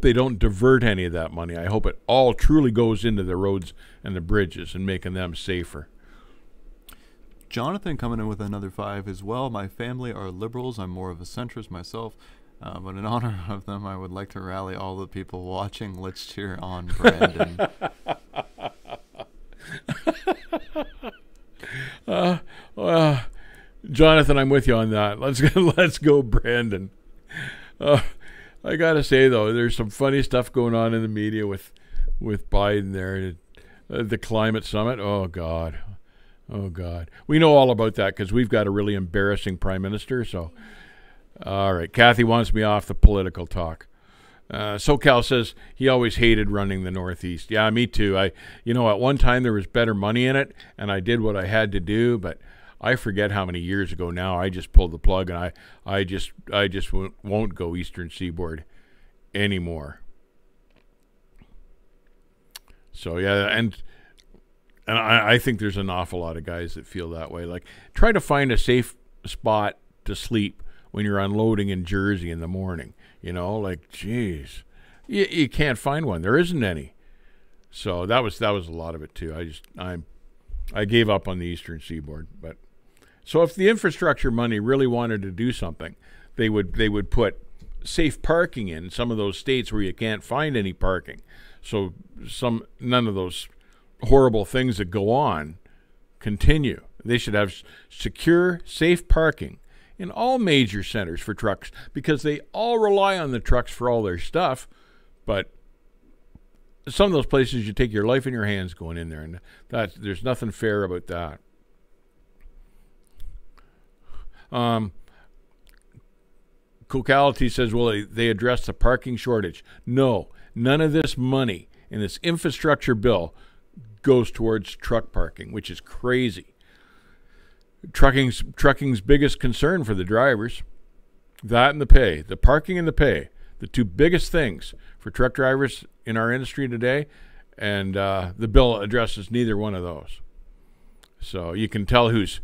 they don't divert any of that money. I hope it all truly goes into the roads and the bridges and making them safer. Jonathan coming in with another 5 as well. My family are liberals. I'm more of a centrist myself. But in honor of them, I would like to rally all the people watching. Let's cheer on Brandon. Jonathan, I'm with you on that. Let's go, Brandon. I gotta say though, there's some funny stuff going on in the media with Biden there, the climate summit. Oh God, oh God. We know all about that because we've got a really embarrassing prime minister. So. All right, Kathy wants me off the political talk. SoCal says he always hated running the Northeast. Yeah, me too. You know, at one time there was better money in it, and I did what I had to do. But I forget how many years ago now. I just pulled the plug, and I just won't go Eastern Seaboard anymore. So yeah, and I think there's an awful lot of guys that feel that way. Like, try to find a safe spot to sleep when you're unloading in Jersey in the morning. You know, like, geez, you can't find one. There isn't any. So that was a lot of it too. I gave up on the Eastern Seaboard. But so if the infrastructure money really wanted to do something, they would put safe parking in some of those states where you can't find any parking. So none of those horrible things that go on continue. They should have secure, safe parking in all major centers for trucks, because they all rely on the trucks for all their stuff. But some of those places you take your life in your hands going in there, and that there's nothing fair about that. Cocality says, well, they address the parking shortage. No, none of this money in this infrastructure bill goes towards truck parking, which is crazy. Trucking's biggest concern for the drivers, that and the pay, the parking and the pay, the two biggest things for truck drivers in our industry today, and the bill addresses neither one of those. So you can tell who's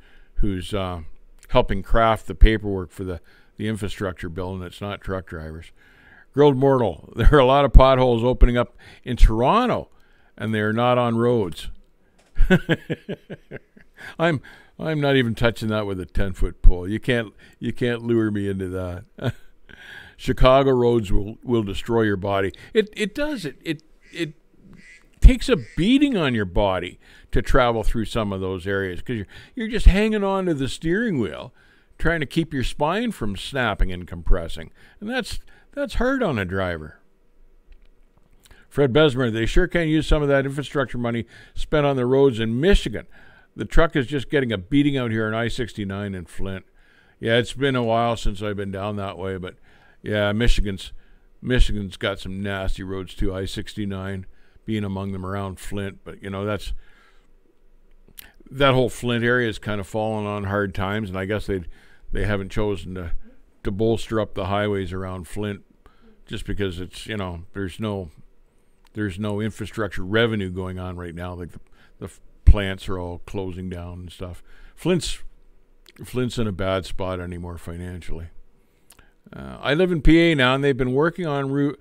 helping craft the paperwork for the infrastructure bill, and it's not truck drivers. Grilled Mortal, there are a lot of potholes opening up in Toronto, and they are not on roads. I'm not even touching that with a 10-foot pole. You can't lure me into that. Chicago roads will destroy your body. It takes a beating on your body to travel through some of those areas, because you're just hanging on to the steering wheel, trying to keep your spine from snapping and compressing, and that's hard on a driver. Fred Besmer, they sure can use some of that infrastructure money spent on the roads in Michigan. The truck is just getting a beating out here on I-69 in Flint. Yeah, it's been a while since I've been down that way, but yeah, Michigan's got some nasty roads too. I-69 being among them around Flint, but you know, that whole Flint area is kind of fallen on hard times, and I guess they haven't chosen to bolster up the highways around Flint, just because it's, you know, there's no infrastructure revenue going on right now. Like the plants are all closing down and stuff. Flint's in a bad spot anymore financially. I live in PA now, and they've been working on Route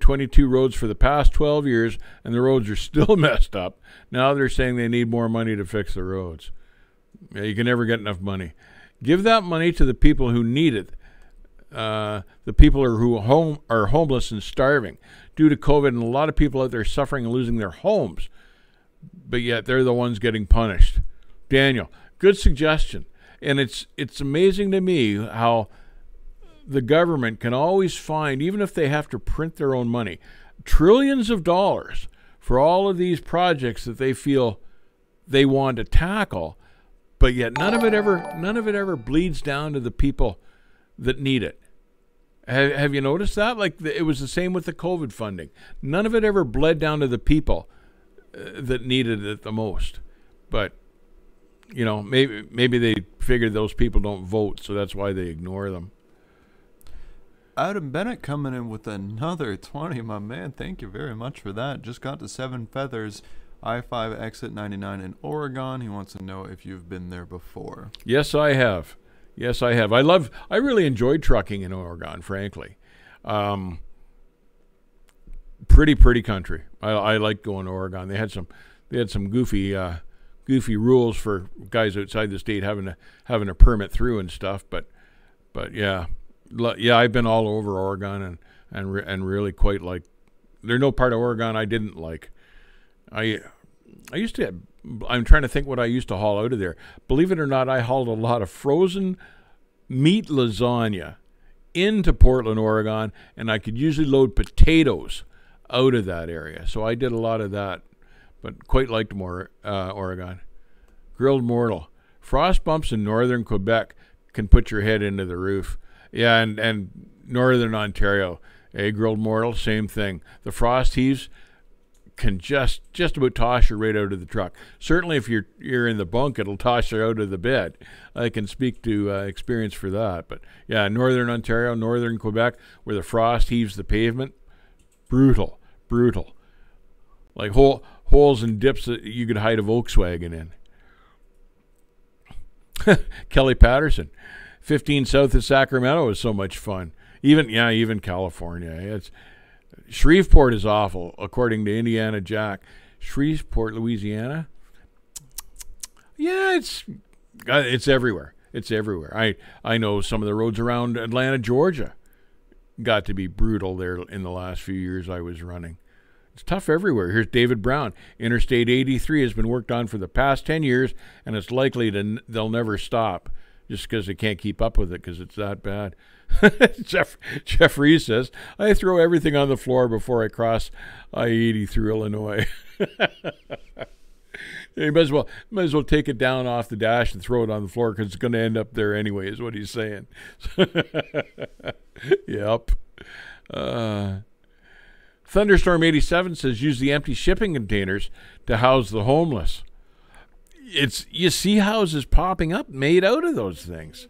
22 roads for the past 12 years, and the roads are still messed up. Now they're saying they need more money to fix the roads. Yeah, you can never get enough money. Give that money to the people who need it. The people who are homeless and starving due to COVID, and a lot of people out there suffering and losing their homes, but yet they're the ones getting punished. Daniel, good suggestion. And it's amazing to me how the government can always find, even if they have to print their own money, trillions of dollars for all of these projects that they feel they want to tackle, but yet none of it ever bleeds down to the people that need it. Have you noticed that? Like it was the same with the COVID funding. None of it ever bled down to the people that needed it the most. But you know, maybe they figured those people don't vote, so that's why they ignore them. Adam Bennett coming in with another 20, my man. Thank you very much for that. Just got to Seven Feathers, I-5 exit 99 in Oregon. He wants to know if you've been there before. Yes, I have. Yes, I have. I really enjoyed trucking in Oregon, frankly. Pretty country. I like going to Oregon. They had some goofy rules for guys outside the state having a permit through and stuff, but yeah. Yeah, I've been all over Oregon and really quite like. There's no part of Oregon I didn't like. I used to. I'm trying to think what I used to haul out of there. Believe it or not, I hauled a lot of frozen meat lasagna into Portland, Oregon, and I could usually load potatoes out of that area. So I did a lot of that, but quite liked more Oregon. Grilled Mortal, frost bumps in northern Quebec can put your head into the roof. Yeah, and northern Ontario, Grilled Mortal, same thing. The frost heaves can just about toss you right out of the truck. Certainly if you're in the bunk, it'll toss you out of the bed. I can speak to experience for that. But yeah, northern Ontario, northern Quebec, where the frost heaves the pavement, brutal. Like holes and dips that you could hide a Volkswagen in. Kelly Patterson. 15 south of Sacramento is so much fun. Even California. Shreveport is awful, according to Indiana Jack. Shreveport, Louisiana. Yeah, it's everywhere. It's everywhere. I know some of the roads around Atlanta, Georgia, got to be brutal there in the last few years I was running. It's tough everywhere. Here's David Brown. Interstate 83 has been worked on for the past 10 years, and it's likely they'll never stop. just because they can't keep up with it because it's that bad. Jeff Reese says, I throw everything on the floor before I cross I-80 through Illinois. You might as well take it down off the dash and throw it on the floor because it's going to end up there anyway, is what he's saying. Yep. Thunderstorm 87 says, use the empty shipping containers to house the homeless. You see houses popping up made out of those things.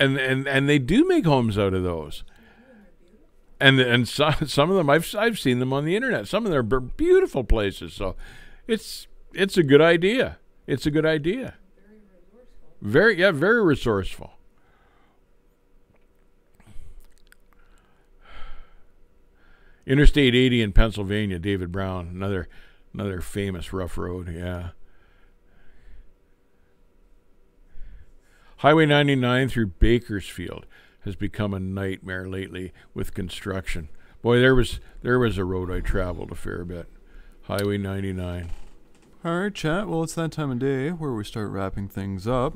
And they do make homes out of those. And some of them, I've seen them on the internet. Some of them are beautiful places. So it's a good idea. It's a good idea. Very resourceful. Interstate 80 in Pennsylvania, David Brown, another famous rough road, yeah. Highway 99 through Bakersfield has become a nightmare lately with construction. Boy, there was a road I traveled a fair bit. Highway 99. All right, chat. Well, it's that time of day where we start wrapping things up.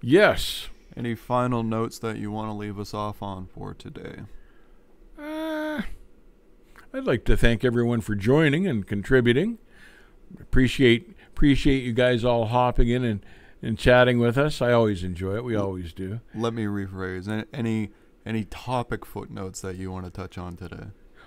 Yes. Any final notes that you want to leave us off on for today? I'd like to thank everyone for joining and contributing. Appreciate you guys all hopping in and chatting with us. I always enjoy it. We always do. Let me rephrase. Any topic footnotes that you want to touch on today?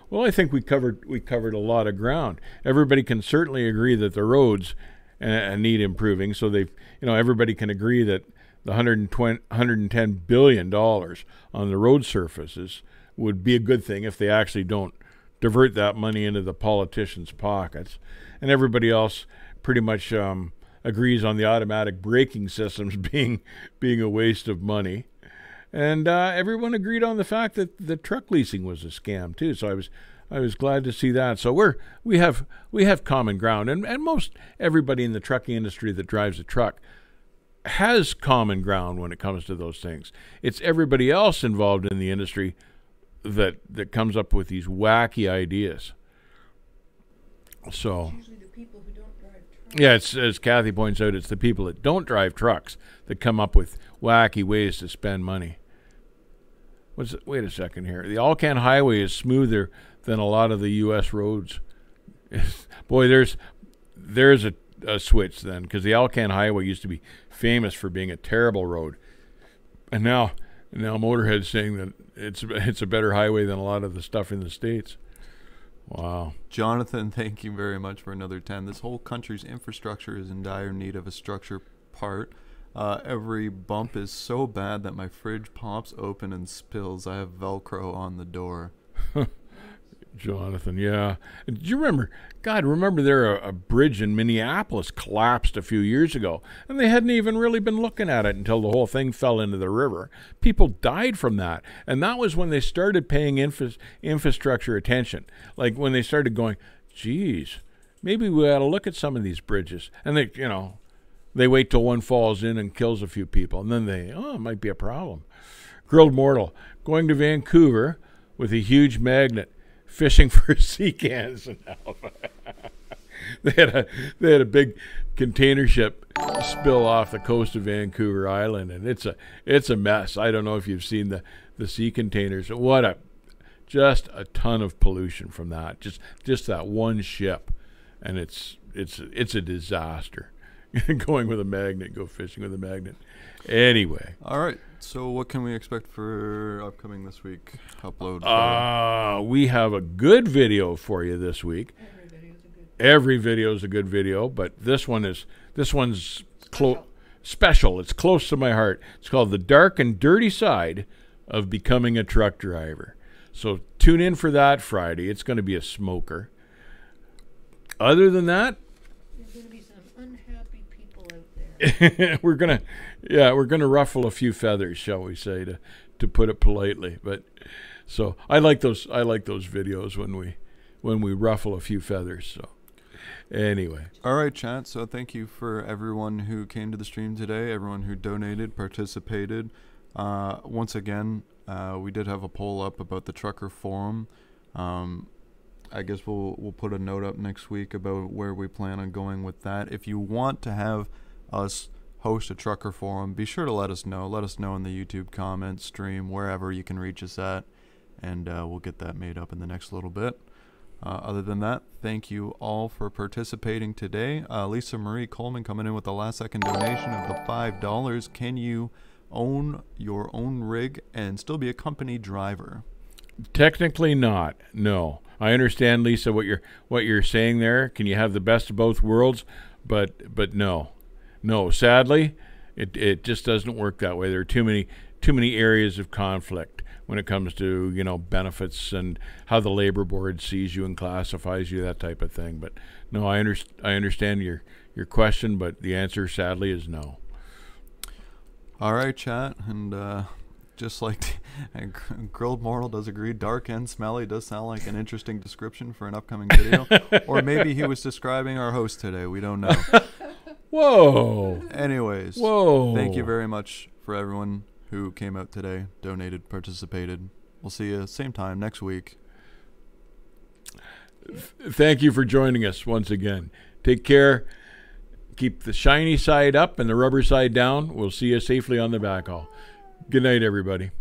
Well, I think we covered a lot of ground. Everybody can certainly agree that the roads need improving. So everybody can agree that the $110 billion on the road surfaces would be a good thing if they actually don't divert that money into the politicians' pockets. And everybody else pretty much agrees on the automatic braking systems being a waste of money. And everyone agreed on the fact that the truck leasing was a scam too. So I was glad to see that. So we have common ground, and most everybody in the trucking industry that drives a truck has common ground when it comes to those things. It's everybody else involved in the industry that comes up with these wacky ideas. So it's usually the people who don't drive trucks. Yeah, it's, as Kathy points out, it's the people that don't drive trucks that come up with wacky ways to spend money. Wait a second here. The Alcan Highway is smoother than a lot of the U.S. roads. Boy, there's a switch then, because the Alcan Highway used to be famous for being a terrible road, and now Motorhead's saying that it's a better highway than a lot of the stuff in the States. Wow. Jonathan, thank you very much for another 10. This whole country's infrastructure is in dire need of a structure part. Every bump is so bad that my fridge pops open and spills. I have Velcro on the door. Jonathan, yeah. Do you remember? God, remember there a bridge in Minneapolis collapsed a few years ago, and they hadn't even really been looking at it until the whole thing fell into the river. People died from that, and that was when they started paying infrastructure attention. Like when they started going, geez, maybe we ought to look at some of these bridges. And they wait till one falls in and kills a few people, and then it might be a problem. Grilled Mortal, going to Vancouver with a huge magnet, fishing for sea cans and alpha. They had a big container ship spill off the coast of Vancouver Island, and it's a mess. I don't know if you've seen the sea containers. What just a ton of pollution from that. Just that one ship, and it's a disaster. Go fishing with a magnet. Anyway. All right. So what can we expect for upcoming this week upload? We have a good video for you this week. Every video is a good video, but this one's special. It's close to my heart. It's called The Dark and Dirty Side of Becoming a Truck Driver. So tune in for that Friday. It's going to be a smoker. Other than that, we're gonna ruffle a few feathers, shall we say, to put it politely. But so I like those videos when we ruffle a few feathers. So anyway, all right, chat. So thank you for everyone who came to the stream today, everyone who donated, participated. Once again, we did have a poll up about the trucker forum. I guess we'll put a note up next week about where we plan on going with that. If you want to have us host a trucker forum, be sure to let us know. Let us know in the YouTube comments, stream, wherever you can reach us at, and we'll get that made up in the next little bit. Other than that, thank you all for participating today. Lisa Marie Coleman coming in with the last second donation of the $5. Can you own your own rig and still be a company driver? Technically not, no. I understand, Lisa, what you're saying there. Can you have the best of both worlds? But no. No, sadly, it just doesn't work that way. There are too many areas of conflict when it comes to, you know, benefits and how the labor board sees you and classifies you, that type of thing. But no, I understand your question, but the answer sadly is no. All right, chat, and just like Grilled Mortal does agree, dark and smelly does sound like an interesting description for an upcoming video. Or maybe he was describing our host today. We don't know. Whoa. Anyways. Whoa. Thank you very much for everyone who came out today, donated, participated. We'll see you same time next week. Thank you for joining us once again. Take care. Keep the shiny side up and the rubber side down. We'll see you safely on the backhaul. Good night, everybody.